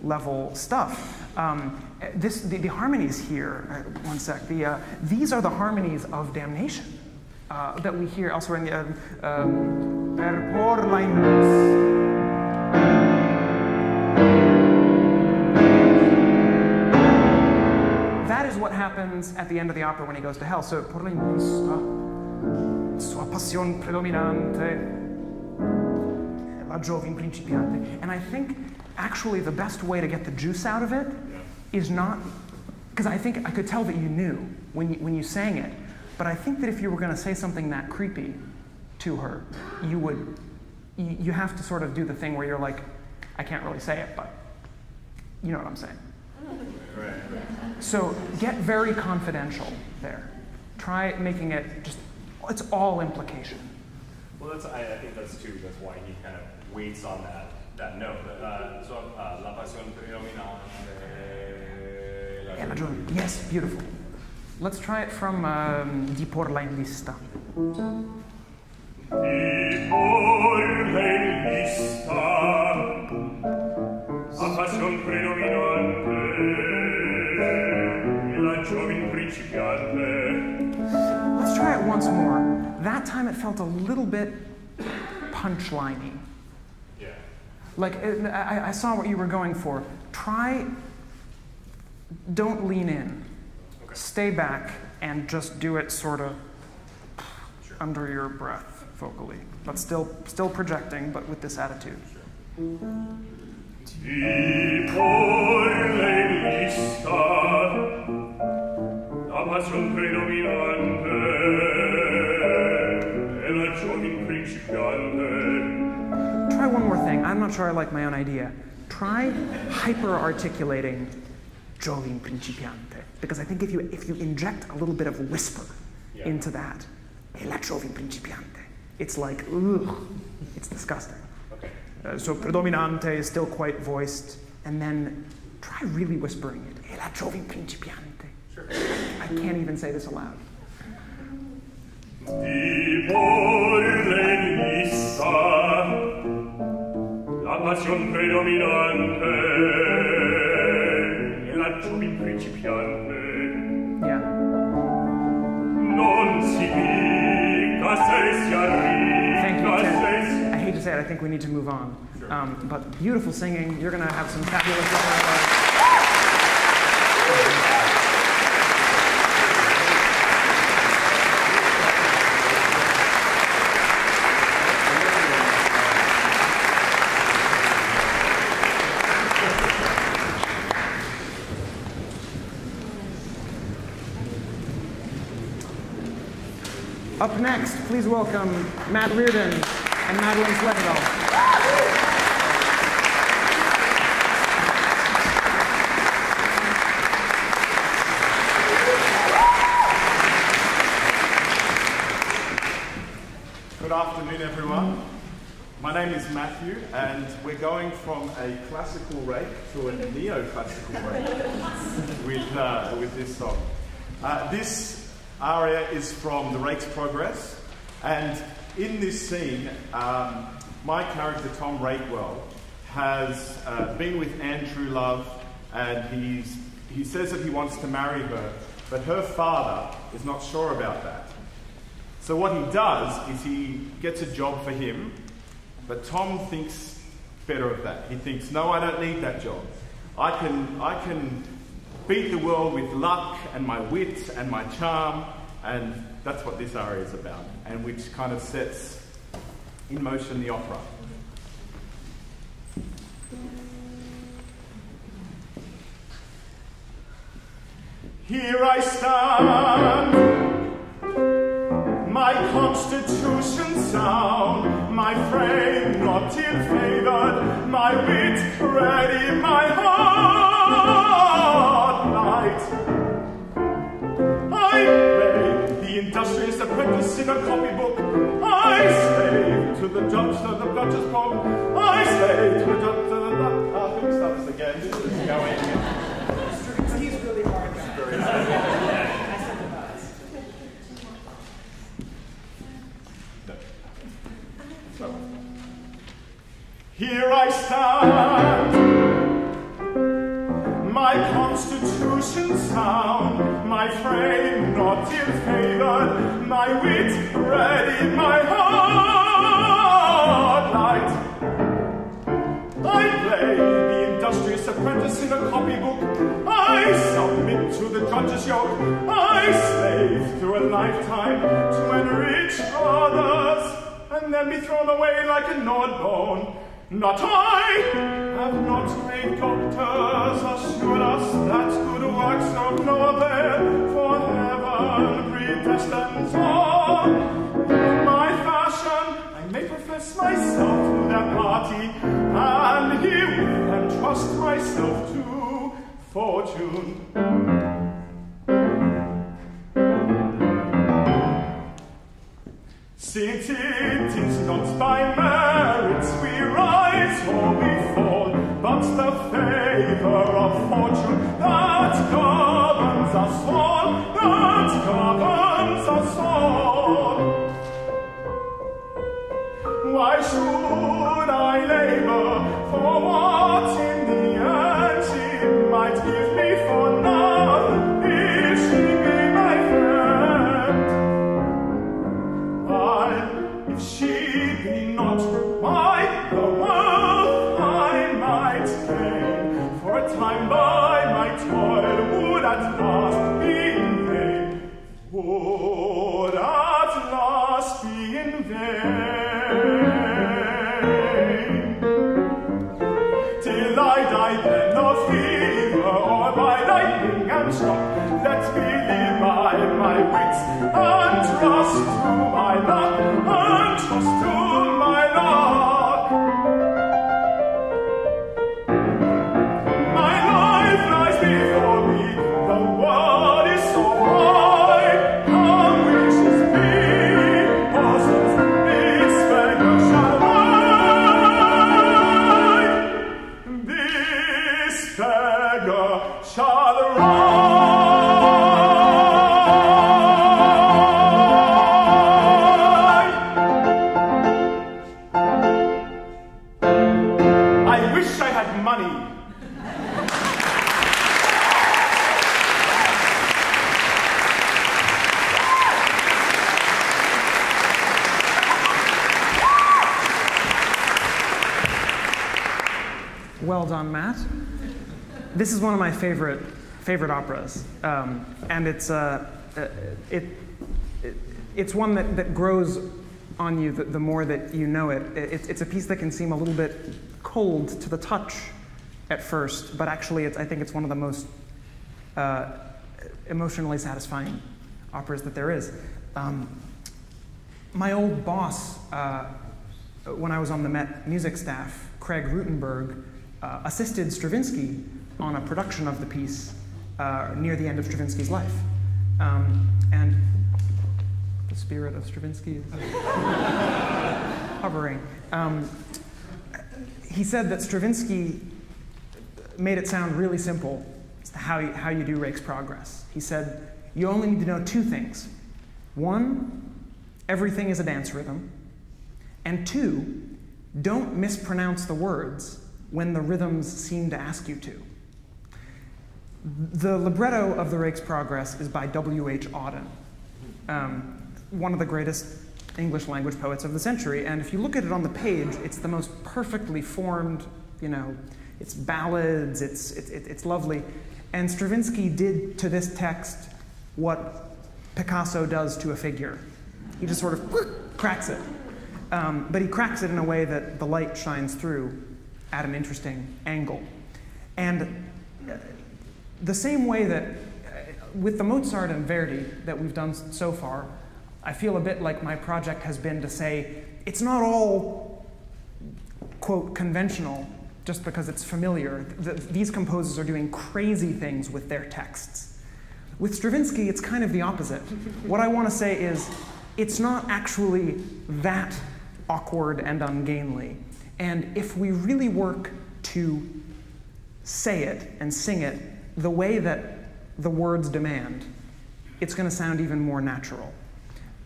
level stuff. Um, this the, the harmonies here. Uh, one sec. The uh, these are the harmonies of damnation uh, that we hear elsewhere in the. Uh, um, per por la inus. That is what happens at the end of the opera when he goes to hell. So por la inus, sua passione predominante. A Jovin Principiante. And I think actually the best way to get the juice out of it is not, because I think I could tell that you knew when you, when you sang it, but I think that if you were going to say something that creepy to her, you would, you, you have to sort of do the thing where you're like, I can't really say it, but you know what I'm saying. Right. So get very confidential there. Try making it just, it's all implication. Well, that's, I, I think that's too, that's why he kind of waits on that that note. Uh, so, uh, la passione predominante. Yes, beautiful. Let's try it from um, Di por la lista. Di por la lista, la passione predominante, la giovin principiante. Let's try it once more. That time it felt a little bit punchliney. Yeah. Like, it, I, I saw what you were going for. Try, don't lean in. Okay. Stay back and just do it sort of sure. under your breath vocally, but still still projecting, but with this attitude. Sure. Try one more thing. I'm not sure I like my own idea. Try hyper-articulating Jovin Principiante, because I think if you if you inject a little bit of whisper yeah. into that, la Jovin Principiante, it's like ugh, it's disgusting. Okay. Uh, so predominante is still quite voiced, and then try really whispering it. La Jovin Principiante. Sure. I can't even say this aloud. Di por la lista, la passione predominante, e la giovin principiante. Yeah. Non si dica se si arriva. Thank you, Ted. I hate to say it, I think we need to move on. Sure. Um, but beautiful singing. You're going to have some fabulous. Up next, please welcome Matt Reardon and Madeline Slettedahl. Good afternoon, everyone. My name is Matthew, and we're going from a classical rake to a neo-classical rake with, uh, with this song. Uh, this aria is from The Rake's Progress, and in this scene, um, my character Tom Rakewell has uh, been with Andrew Love, and he's, he says that he wants to marry her, but her father is not sure about that. So what he does is he gets a job for him, but Tom thinks better of that. He thinks, no, I don't need that job. I can, I can beat the world with luck and my wit and my charm, and that's what this aria is about, and which kind of sets in motion the opera. Here I stand, my constitution sound, my frame not ill-favoured, my wit ready, my heart. right. I play the industrious apprentice in a copybook. I slave to the judge that the judge's poem. I slave to the judge that the judge... I think that's again. This is going. He's really hard guy. Here I stand, my constitution sound, my frame not ill favoured, my wit ready, my heart light. I play the industrious apprentice in a copybook, I submit to the judge's yoke, I slave through a lifetime to enrich others, and then be thrown away like a gnawed bone. Not I, have not grave doctors assured us that good works of no avail, for heaven predestines all. In my fashion, I may profess myself to their party, and herewith entrust myself to fortune. Since it is not by merits we rise or we fall, but the favour of fortune that governs us all, that governs us all. Why should I labour for what in the end she might give me for nothing if she be my friend? If she be not mine, the world I might gain. For a time by my toil would at last be in vain, would at last be in vain. Till I die then of fever or by lightning and shock, let me live by my wits and trust to my luck, and trust to my luck. My life lies before me, the world is so wide, how wishes me, puzzles this beggar shall ride, this beggar shall ride. Well done, Matt. This is one of my favorite favorite operas, um, and it's uh, it, it it's one that, that grows on you the, the more that you know it. it. It's a piece that can seem a little bit cold to the touch at first, but actually, it's, I think it's one of the most uh, emotionally satisfying operas that there is. Um, my old boss, uh, when I was on the Met music staff, Craig Rutenberg, Uh, assisted Stravinsky on a production of the piece uh, near the end of Stravinsky's life. Um, and the spirit of Stravinsky is hovering. Um, he said that Stravinsky made it sound really simple how you, how you do Rake's Progress. He said, you only need to know two things. One, everything is a dance rhythm. And two, don't mispronounce the words when the rhythms seem to ask you to. The libretto of The Rake's Progress is by W. H. Auden, um, one of the greatest English language poets of the century. And if you look at it on the page, it's the most perfectly formed, you know, it's ballads, it's, it, it, it's lovely. And Stravinsky did to this text what Picasso does to a figure. He just sort of cracks it. Um, but he cracks it in a way that the light shines through at an interesting angle. And uh, the same way that, uh, with the Mozart and Verdi that we've done so far, I feel a bit like my project has been to say, it's not all, quote, conventional just because it's familiar. The, these composers are doing crazy things with their texts. With Stravinsky, it's kind of the opposite. What I want to say is, it's not actually that awkward and ungainly. And if we really work to say it and sing it the way that the words demand, it's going to sound even more natural.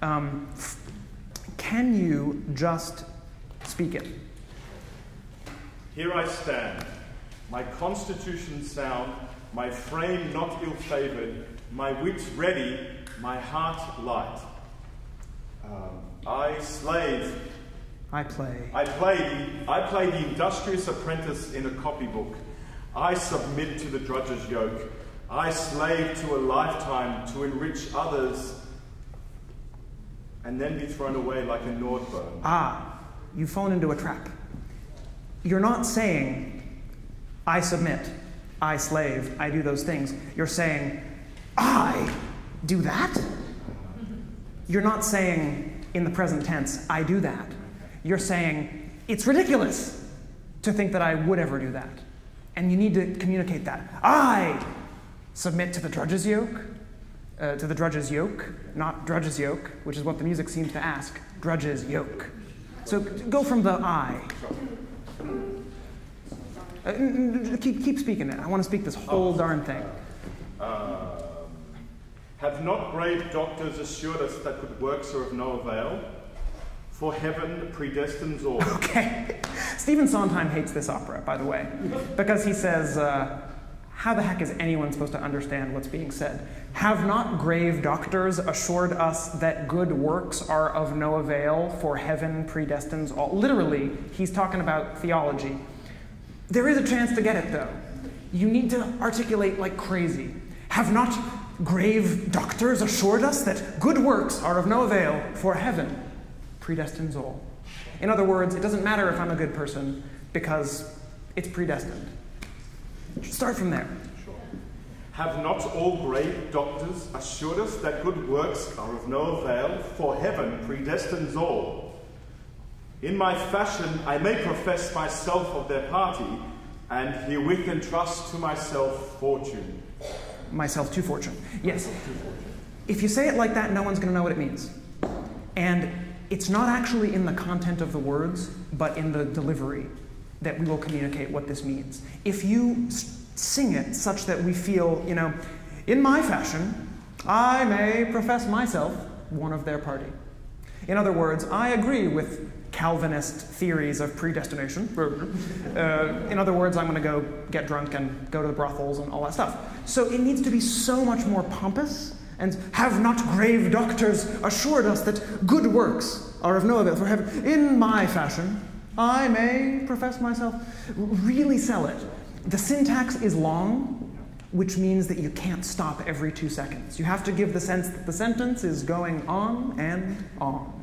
Um, can you just speak it? Here I stand, my constitution sound, my frame not ill-favored, my wits ready, my heart light. Um, I slave. I play. I play, the, I play the industrious apprentice in a copybook. I submit to the drudge's yoke. I slave to a lifetime to enrich others and then be thrown away like a Nordbone. Ah, you've fallen into a trap. You're not saying, I submit, I slave, I do those things. You're saying, I do that? You're not saying, in the present tense, I do that. You're saying, it's ridiculous to think that I would ever do that. And you need to communicate that. I submit to the drudge's yoke, uh, to the drudge's yoke, not drudge's yoke, which is what the music seems to ask, drudge's yoke. So go from the I. Uh, keep, keep speaking it. I want to speak this whole oh, darn thing. Uh, uh, have not grave doctors assured us that good works are of no avail? For heaven predestines all. Okay. Stephen Sondheim hates this opera, by the way, because he says, uh, how the heck is anyone supposed to understand what's being said? Have not grave doctors assured us that good works are of no avail, for heaven predestines all? Literally, he's talking about theology. There is a chance to get it, though. You need to articulate like crazy. Have not grave doctors assured us that good works are of no avail, for heaven predestines all. In other words, it doesn't matter if I'm a good person, because it's predestined. Start from there. Sure. Have not all grave doctors assured us that good works are of no avail, for heaven predestines all? In my fashion, I may profess myself of their party, and herewith entrust to myself fortune. Myself to fortune, yes. Myself to fortune. If you say it like that, no one's going to know what it means. And it's not actually in the content of the words, but in the delivery that we will communicate what this means. If you sing it such that we feel, you know, in my fashion, I may profess myself one of their party. In other words, I agree with Calvinist theories of predestination. Uh, in other words, I'm going to go get drunk and go to the brothels and all that stuff. So it needs to be so much more pompous, and have not grave doctors assured us that good works are of no avail for heaven. In my fashion, I may profess myself. Really sell it. The syntax is long, which means that you can't stop every two seconds. You have to give the sense that the sentence is going on and on.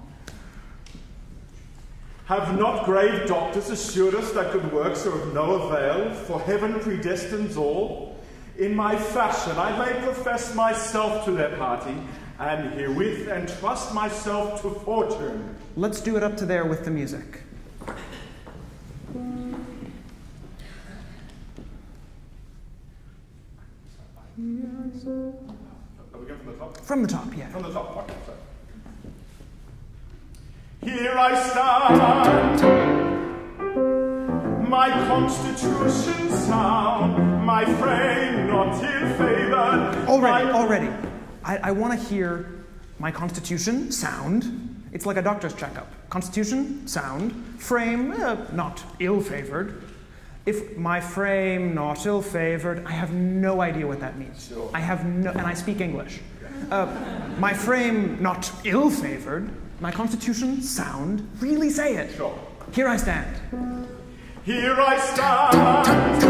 Have not grave doctors assured us that good works are of no avail, for heaven predestines all? In my fashion I may profess myself to their party, and herewith entrust myself to fortune. Let's do it up to there with the music. Are we going from the top? From the top, yeah. From the top, okay, sorry. Here I stand, my constitution sound, my frame not ill-favored. Already, already. I, I want to hear my constitution sound. It's like a doctor's checkup. Constitution, sound, frame, uh, not ill-favored. If my frame not ill-favored, I have no idea what that means. Sure. I have no, and I speak English. Uh, my frame not ill-favored. My constitution, sound, really say it. Sure. Here I stand. Here I stand.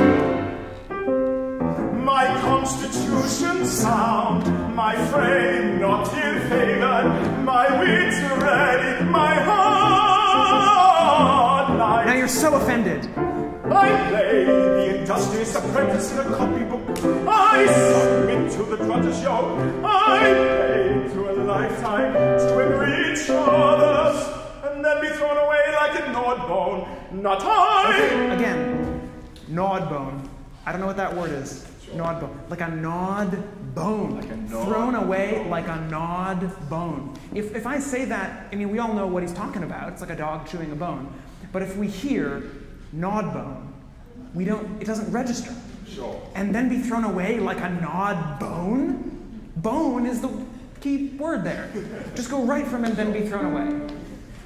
My constitution, sound, my frame not ill favored, my wits are ready, my heart lies. Now you're so offended. I play the industrious apprentice in a copybook. I submit to the drudge's yoke. I pay to a lifetime to enrich others, and then be thrown away like a Nordbone. Not I. Okay, again. Gnawed bone. I don't know what that word is. Sure. Gnawed bone. Like a gnawed bone. Like a gnawed Thrown away bone. Like a gnawed bone. If, if I say that, I mean, we all know what he's talking about. It's like a dog chewing a bone. But if we hear gnawed bone, we don't, it doesn't register. Sure. And then be thrown away like a gnawed bone? Bone is the key word there. Just go right from and then be thrown away.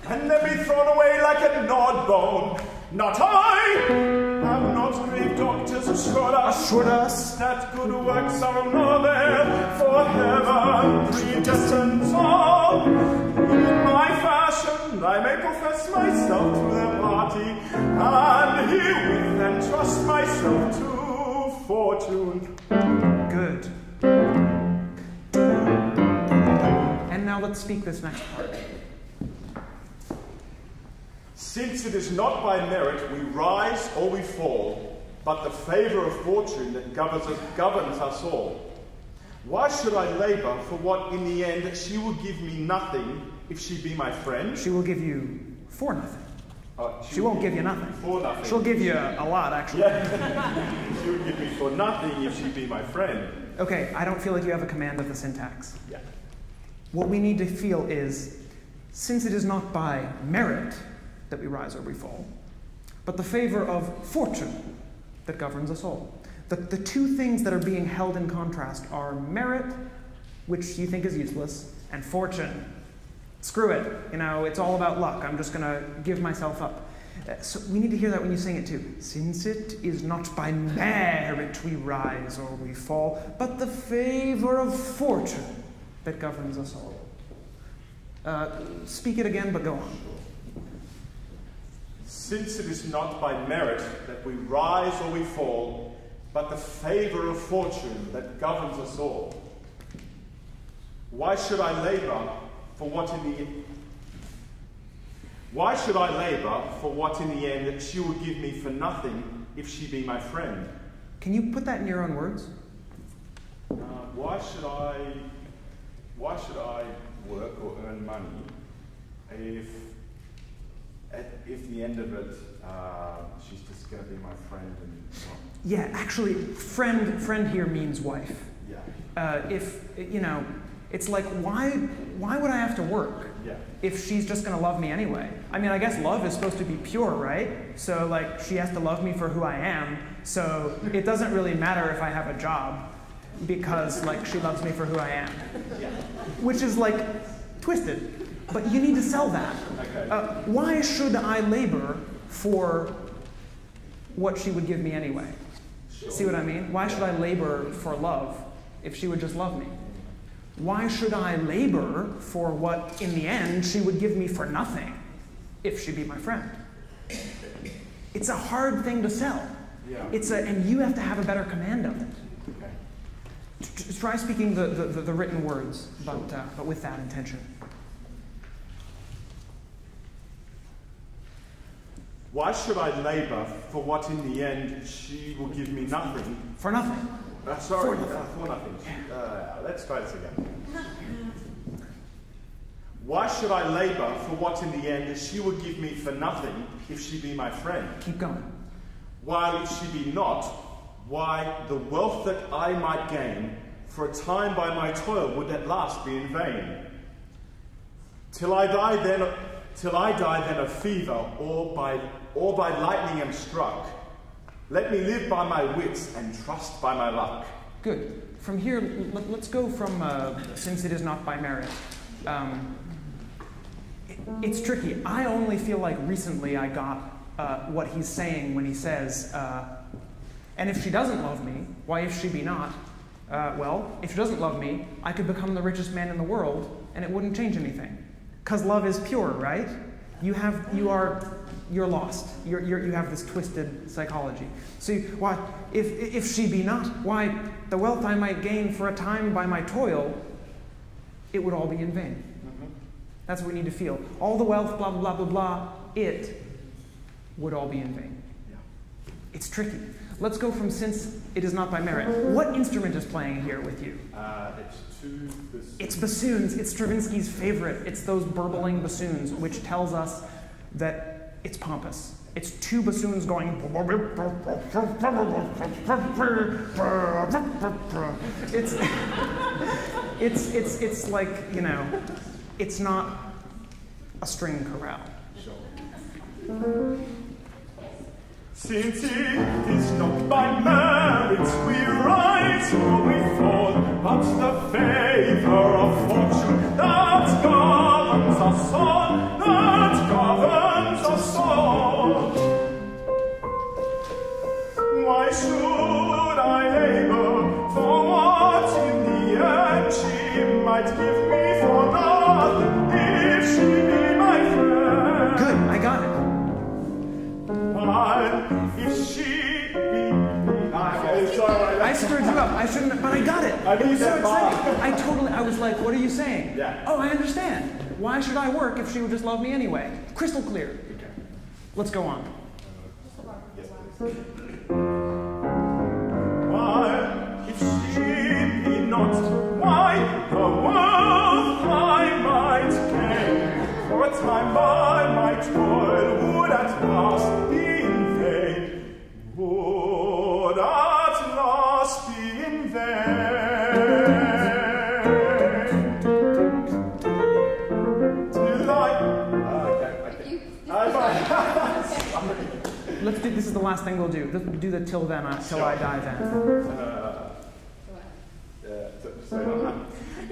And then be thrown away like a gnawed bone. Not I! I'm not grave doctors assured us, assured us that good works are not there forever predestined all. In my fashion I may profess myself to their party, and herewith entrust myself to fortune. Good. And now let's speak this next part. Since it is not by merit we rise or we fall, but the favour of fortune that governs us, governs us all. Why should I labour for what in the end she will give me nothing if she be my friend? She will give you for nothing. Uh, she, she won't give, give you nothing. For nothing. She'll give you a lot, actually. Yeah. She will give me for nothing if she be my friend. Okay, I don't feel like you have a command of the syntax. Yeah. What we need to feel is, since it is not by merit that we rise or we fall, but the favor of fortune that governs us all. The, the two things that are being held in contrast are merit, which you think is useless, and fortune. Screw it, you know, it's all about luck. I'm just gonna give myself up. Uh, so we need to hear that when you sing it too. Since it is not by merit we rise or we fall, but the favor of fortune that governs us all. Uh, speak it again, but go on. Since it is not by merit that we rise or we fall, but the favour of fortune that governs us all. Why should I labour for what in the end? Why should I labour for what in the end that she will give me for nothing if she be my friend? Can you put that in your own words? Uh, why should I? Why should I work or earn money if? At, if the end of it, uh, she's just going to be my friend and so on. Yeah, actually, friend friend here means wife. Yeah. Uh, if, you know, it's like, why why would I have to work yeah. if she's just going to love me anyway? I mean, I guess love is supposed to be pure, right? So, like, she has to love me for who I am, so it doesn't really matter if I have a job because, like, she loves me for who I am. Yeah. Which is, like, twisted. But you need to sell that. Okay. Uh, why should I labor for what she would give me anyway? Sure. See what I mean? Why should I labor for love if she would just love me? Why should I labor for what, in the end, she would give me for nothing if she be my friend? It's a hard thing to sell. Yeah. It's a, and you have to have a better command of it. Okay. Try speaking the, the, the, the written words, sure. but, uh, but with that intention. Why should I labour for what in the end she will give me nothing? For nothing. Uh, sorry, for nothing. Uh, for nothing. Yeah. Uh, let's try this again. Why should I labour for what in the end she will give me for nothing if she be my friend? Keep going. While if she be not, why the wealth that I might gain for a time by my toil would at last be in vain. Till I die then... Till I die then of fever, or by, or by lightning am struck. Let me live by my wits and trust by my luck. Good. From here, let, let's go from uh, since it is not by merit. Um, it, it's tricky. I only feel like recently I got uh, what he's saying when he says, uh, and if she doesn't love me, why if she be not? Uh, well, if she doesn't love me, I could become the richest man in the world, and it wouldn't change anything. Because love is pure, right? You have, you are, you're lost. You're, you're, you have this twisted psychology. So you, why, if, if she be not, why the wealth I might gain for a time by my toil, it would all be in vain. Mm-hmm. That's what we need to feel. All the wealth, blah, blah, blah, blah, it would all be in vain. Yeah. It's tricky. Let's go from since it is not by merit. What instrument is playing here with you? Uh, it's two bassoons. It's bassoons. It's Stravinsky's favorite. It's those burbling bassoons, which tells us that it's pompous It's two bassoons going. It's, it's, it's, it's like, you know, it's not a string chorale. Sure. Since it is not by merit we rise, or we fall, but the favor of fortune that governs us all, that governs us all. Why should I labour for what in the end she might give me for nothing if she be my friend? Good, I got it. If she be I, I screwed you up. I shouldn't have, but I got it. I it was so exciting. I totally, I was like, what are you saying? Yeah. Oh, I understand. Why should I work if she would just love me anyway? Crystal clear. Okay. Let's go on. Why, if she be not, why the world I might gain, for a time by my toil would at last be in vain, would at last be in vain. Till I... Uh, okay, okay. Let's do, this is the last thing we'll do. Let's do the till then, uh, till sure. I die then. Uh, yeah, so, so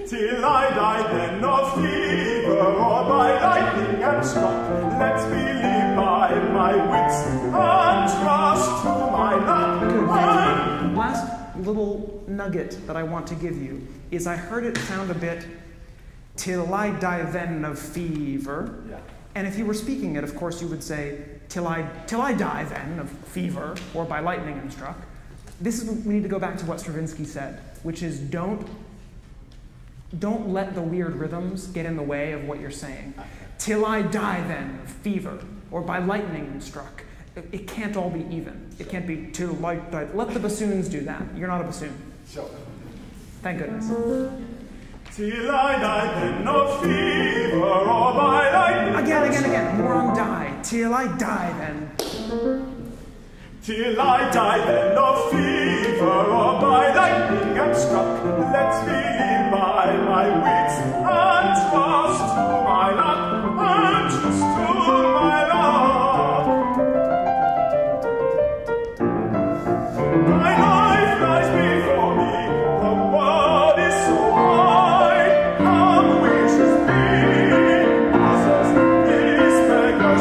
till I die then, not fever or by lightning and shock. Let's believe by my wits and trust to my love. Good, thank you. Last little nugget that I want to give you is I heard it sound a bit, till I die then of fever. Yeah. And if you were speaking it, of course, you would say, till I, till I die then of fever or by lightning and struck. This is, we need to go back to what Stravinsky said, which is don't Don't let the weird rhythms get in the way of what you're saying. Okay. Till I die then of fever, or by lightning struck. It, it can't all be even. It can't be till I die. Let the bassoons do that. You're not a bassoon. Sure. Thank goodness. Till I die then of fever, or by lightning. Again, again, again. More on die. Till I die then. Till I die then of fever, or by lightning I'm struck. Let's believe by my wits and trust to my love, and trust to my love. My life lies before me, the world is so wide, and wishes me, passes this beggar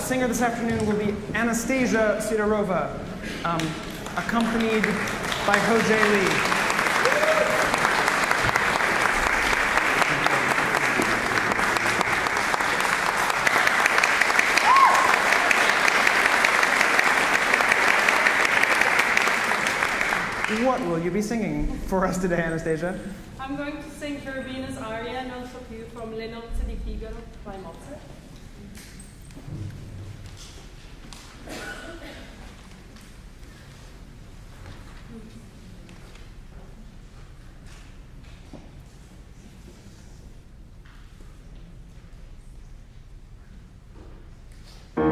singer this afternoon will be Anastasia Sidorova, um, accompanied by Ho-Jae Lee. What will you be singing for us today, Anastasia? I'm going to sing Cherubino's aria and also you from Le Nozze di Figaro by Mozart. Oh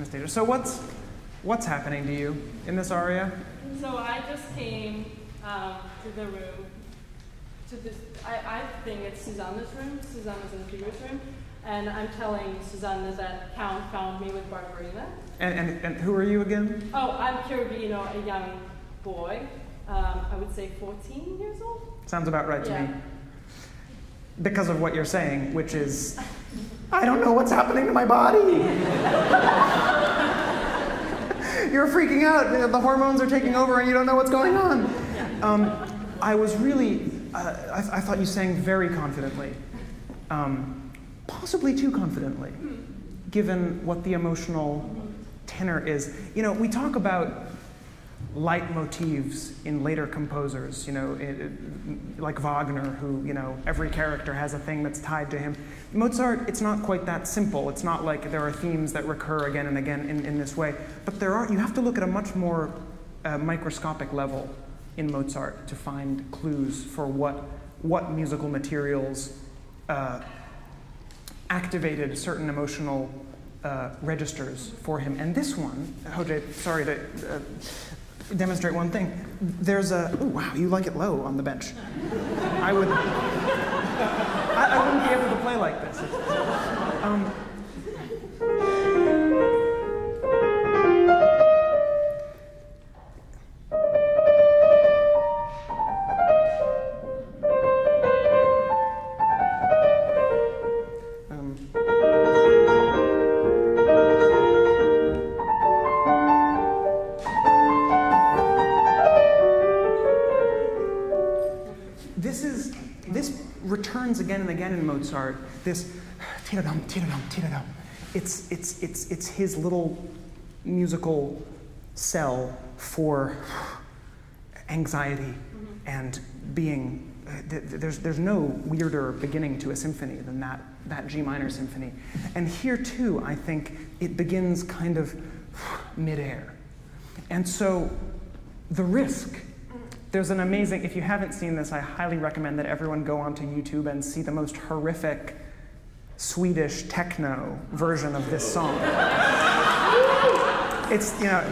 Anastasia. So what's what's happening to you in this aria? So I just came um, to the room. To this, I, I think it's Susanna's room. Susanna's in Peter's room, and I'm telling Susanna that Count found me with Barbarina. And, and and who are you again? Oh, I'm Cherubino, a young boy. Um, I would say fourteen years old. Sounds about right to yeah. me. Because of what you're saying, which is, I don't know what's happening to my body. You're freaking out. The hormones are taking over and you don't know what's going on. Um, I was really, uh, I, I thought you sang very confidently. Um, possibly too confidently, given what the emotional tenor is. You know, we talk about leitmotifs in later composers, you know, it, it, like Wagner, who, you know, every character has a thing that's tied to him. Mozart, it's not quite that simple. It's not like there are themes that recur again and again in, in this way. But there are, you have to look at a much more uh, microscopic level in Mozart to find clues for what, what musical materials uh, activated certain emotional uh, registers for him. And this one, Hoje, sorry to... Uh, demonstrate one thing. There's a, oh wow, you like it low on the bench. I would, I, I wouldn't be able to play like this. Um, again and again in Mozart, this tira-dum, tira-dum, tira-dum. It's, it's, it's, it's his little musical cell for anxiety mm-hmm. and being. Th there's, there's no weirder beginning to a symphony than that, that G minor symphony. And here too, I think, it begins kind of midair. And so the risk. There's an amazing, if you haven't seen this, I highly recommend that everyone go onto YouTube and see the most horrific Swedish techno version of this song. It's, you know,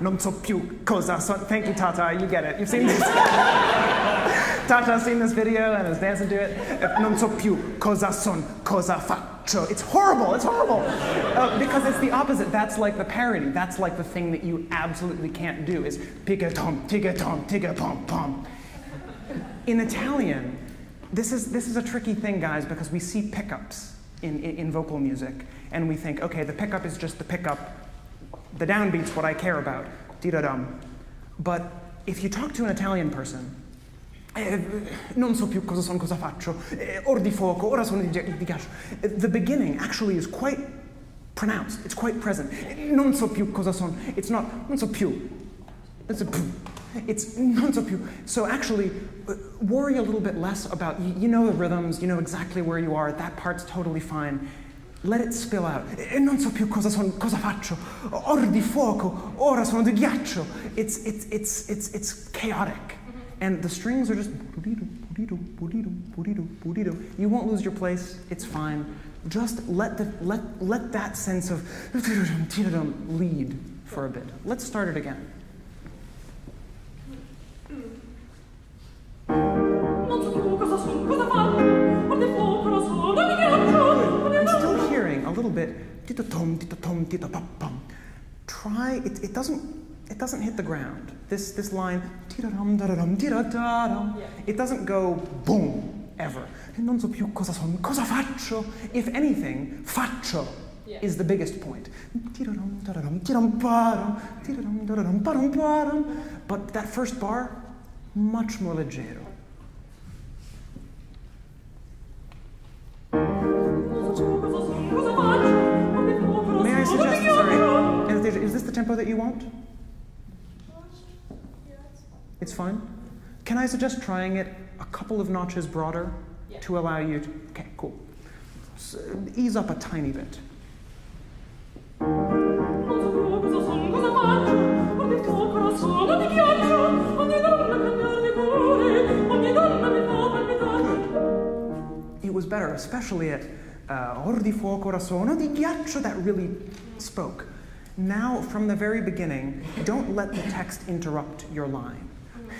non so più cosa so. Thank you, Tata, you get it. You've seen this. Tata's seen this video and is dancing to it. Non so più cosa son, cosa faccio. It's horrible, it's horrible. Uh, because it's the opposite. That's like the parody. That's like the thing that you absolutely can't do is pica-tom, tiga-tom, tiga-pom-pom. In Italian, this is, this is a tricky thing, guys, because we see pickups in, in, in vocal music. And we think, okay, the pickup is just the pickup. The downbeat's what I care about. Di-da-dum. But if you talk to an Italian person, non so più cosa sono, cosa faccio, or di fuoco, ora sono di ghiaccio. The beginning actually is quite pronounced. It's quite present. Non so più cosa sono. It's not non so più. It's a poo. It's non so più. So actually, worry a little bit less about, you know the rhythms, you know exactly where you are. That part's totally fine. Let it spill out. Non so più cosa sono, cosa faccio. Or di fuoco, ora sono di ghiaccio. It's it's it's it's it's chaotic. And the strings are just, you won't lose your place, it's fine. Just let, the, let, let that sense of lead for a bit. Let's start it again. I'm still hearing a little bit. Try, it, it doesn't, it doesn't hit the ground. This, this line, it doesn't go boom, ever. Non so più cosa sono, cosa faccio. If anything, faccio yeah. is the biggest point. But that first bar, much more leggero. May I suggest, sorry, Anastasia, is this the tempo that you want? It's fine. Can I suggest trying it a couple of notches broader yeah. to allow you to... Okay, cool. So, ease up a tiny bit. Good. It was better, especially at... Uh, Or di fuoco, ora sono di ghiaccio, that really spoke. Now, from the very beginning, don't let the text interrupt your line.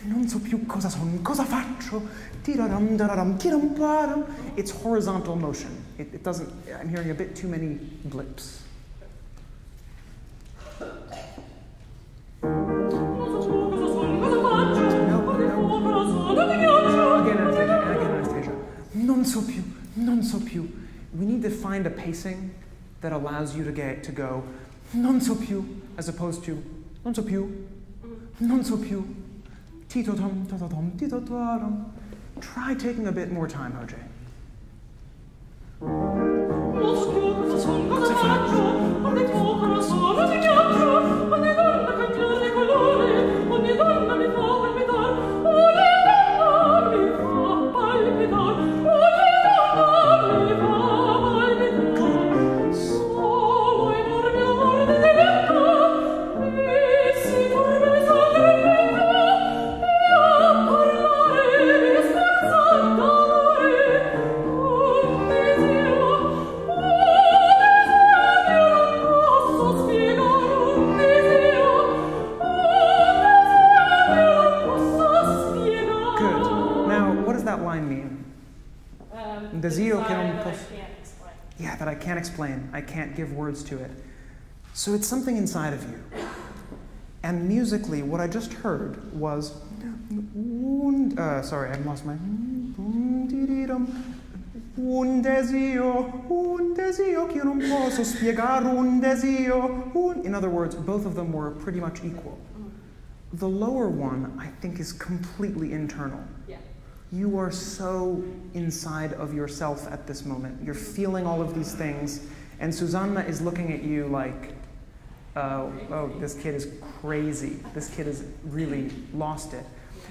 Non so più cosa son, cosa faccio, tiraram, dararam, tiram, param. It's horizontal motion. It, it doesn't, I'm hearing a bit too many blips. Non so più, non so più. We need to find a pacing that allows you to get to go non so più as opposed to non so più, non so più, tito tom, tito tom, tito tom. Try taking a bit more time, O J. I can't give words to it. So it's something inside of you. And musically, what I just heard was, uh, sorry, I lost my, un desio, un desio che non posso spiegare, un desio. In other words, both of them were pretty much equal. The lower one, I think, is completely internal. You are so inside of yourself at this moment. You're feeling all of these things, and Susanna is looking at you like, uh, oh, this kid is crazy. This kid has really lost it.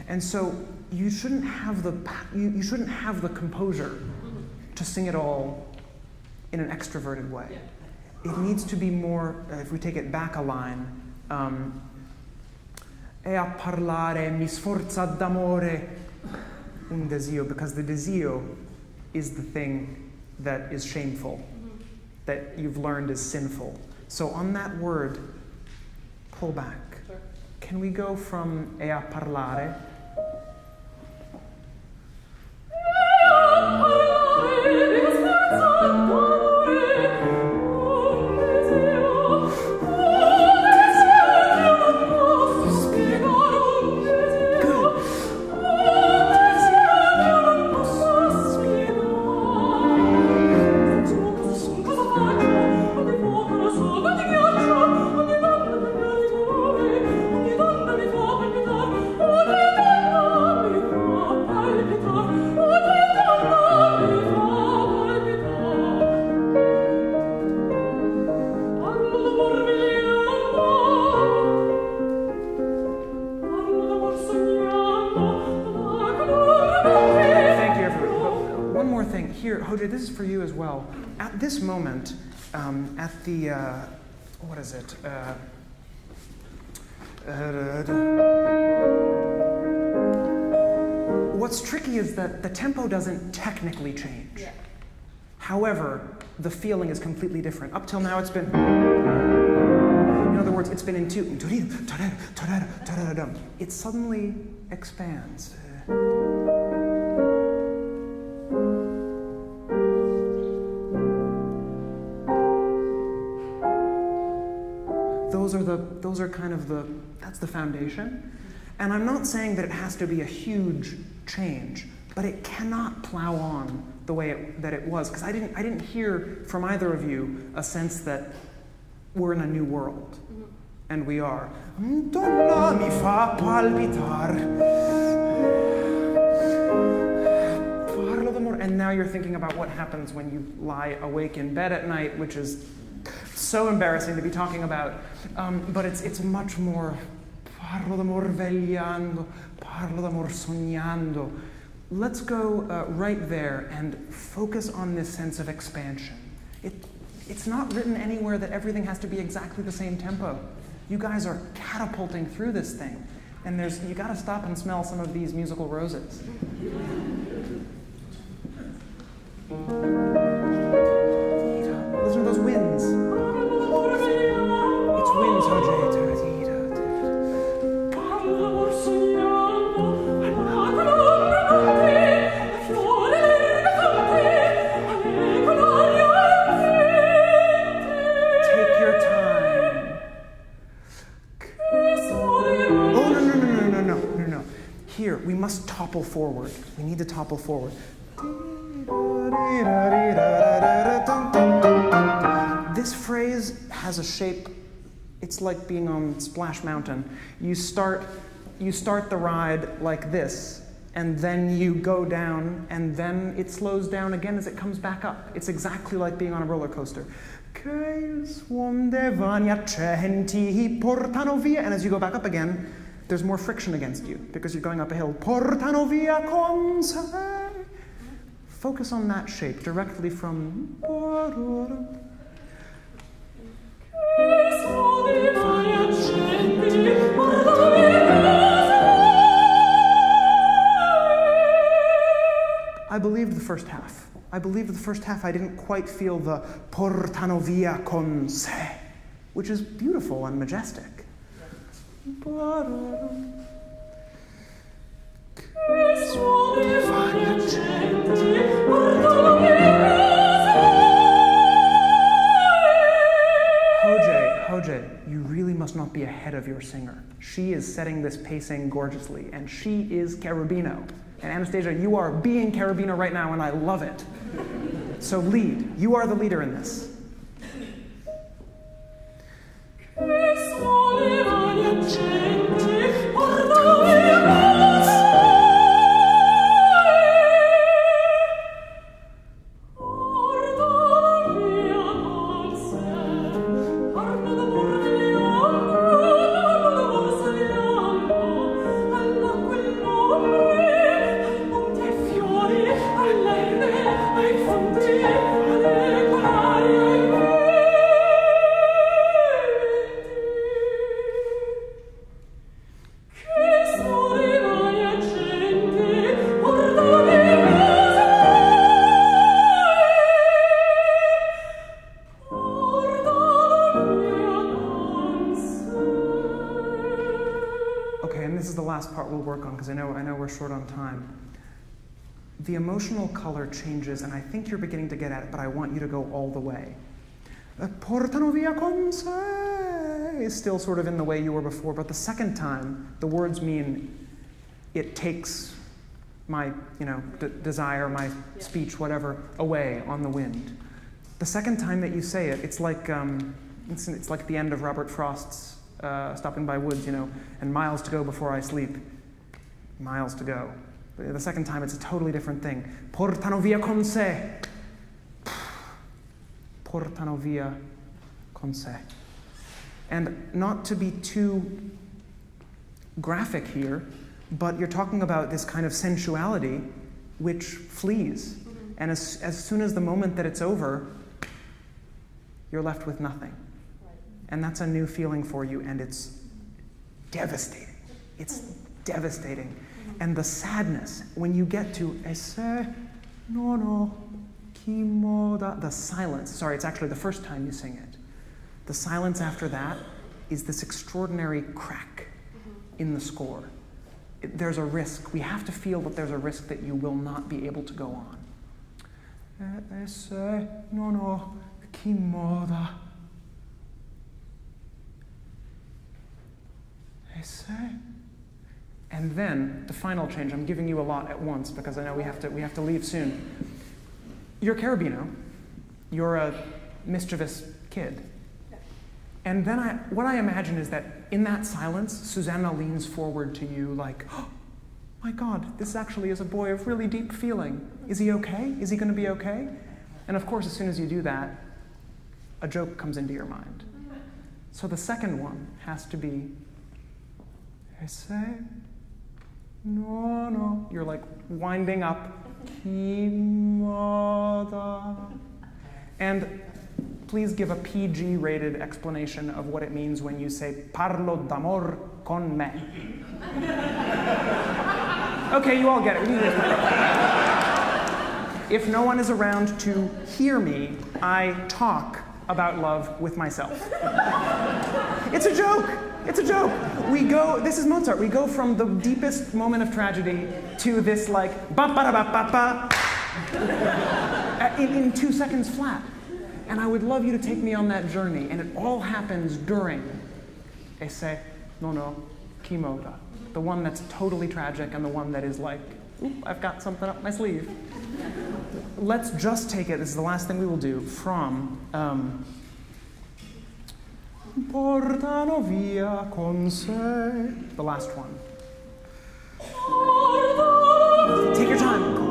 And so you shouldn't have the, you, you shouldn't have the composure to sing it all in an extroverted way. It needs to be more, if we take it back a line, um, e a parlare mi sforza d'amore. Un desio, because the desio is the thing that is shameful, mm-hmm. that you've learned is sinful. So on that word, pull back. Sure. Can we go from e a parlare? This is for you as well. At this moment, um, at the, uh, what is it? Uh, uh, what's tricky is that the tempo doesn't technically change. Yeah. However, the feeling is completely different. Up till now, it's been, in other words, it's been in two. It suddenly expands. Those are the, those are kind of the, that's the foundation. And I'm not saying that it has to be a huge change, but it cannot plow on the way it, that it was. Because I didn't, I didn't hear from either of you a sense that we're in a new world. And we are. Donna mi fa palpitar. Parlo d'amore. And now you're thinking about what happens when you lie awake in bed at night, which is so embarrassing to be talking about, um, but it's it's much more parlo d'amor vegliando, parlo d'amor sognando. Let's go uh, right there and focus on this sense of expansion. It it's not written anywhere that everything has to be exactly the same tempo. You guys are catapulting through this thing, and there's you got to stop and smell some of these musical roses. Listen to those winds. Here, we must topple forward. We need to topple forward. This phrase has a shape. It's like being on Splash Mountain. You start, you start the ride like this, and then you go down, and then it slows down again as it comes back up. It's exactly like being on a roller coaster. And as you go back up again, there's more friction against you because you're going up a hill. Focus on that shape directly from. I believed the first half. I believed the first half. I didn't quite feel the portano via con se, which is beautiful and majestic. Hoje, Hoje, you really must not be ahead of your singer. She is setting this pacing gorgeously, and she is Cherubino. And Anastasia, you are being Cherubino right now, and I love it. So lead. You are the leader in this. Short on time. The emotional color changes, and I think you're beginning to get at it, but I want you to go all the way. Portano via con se is still sort of in the way you were before, but the second time, the words mean it takes my, you know, d desire, my yeah. speech, whatever, away on the wind. The second time that you say it, it's like um, it's, it's like the end of Robert Frost's uh, Stopping by Woods, you know, and miles to go before I sleep. Miles to go. The second time, it's a totally different thing. Portano via con se. Portano via con se. And not to be too graphic here, but you're talking about this kind of sensuality which flees. Mm-hmm. And as, as soon as the moment that it's over, you're left with nothing. Right. And that's a new feeling for you, and it's devastating. It's devastating. And the sadness, when you get to esse no no kimoda, the silence, sorry, it's actually the first time you sing it. The silence after that is this extraordinary crack in the score. It, there's a risk. We have to feel that there's a risk that you will not be able to go on. Esse no no kimoda. Esse. And then the final change, I'm giving you a lot at once because I know we have to, we have to leave soon. You're Cherubino, you're a mischievous kid. And then I, what I imagine is that in that silence, Susanna leans forward to you like, oh my God, this actually is a boy of really deep feeling. Is he okay? Is he gonna be okay? And of course, as soon as you do that, a joke comes into your mind. So the second one has to be, I say, no, no. You're like winding up. And please give a P G rated explanation of what it means when you say parlo d'amor con me. Okay, you all get it. If no one is around to hear me, I talk about love with myself. It's a joke. It's a joke. We go, this is Mozart, we go from the deepest moment of tragedy to this like, ba ba ba ba ba, in, in two seconds flat. And I would love you to take me on that journey, and it all happens during esse, no no, kimoda. the one that's totally tragic and the one that is like, oop, I've got something up my sleeve. Let's just take it, this is the last thing we will do, from um, Portano via con sé, the last one. Take your time.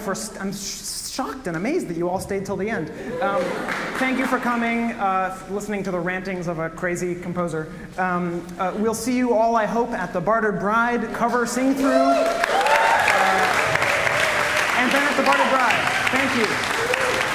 For, I'm shocked and amazed that you all stayed till the end. Um, thank you for coming, uh, listening to the rantings of a crazy composer. Um, uh, we'll see you all, I hope, at the Bartered Bride cover sing-through. Uh, and then at the Bartered Bride. Thank you.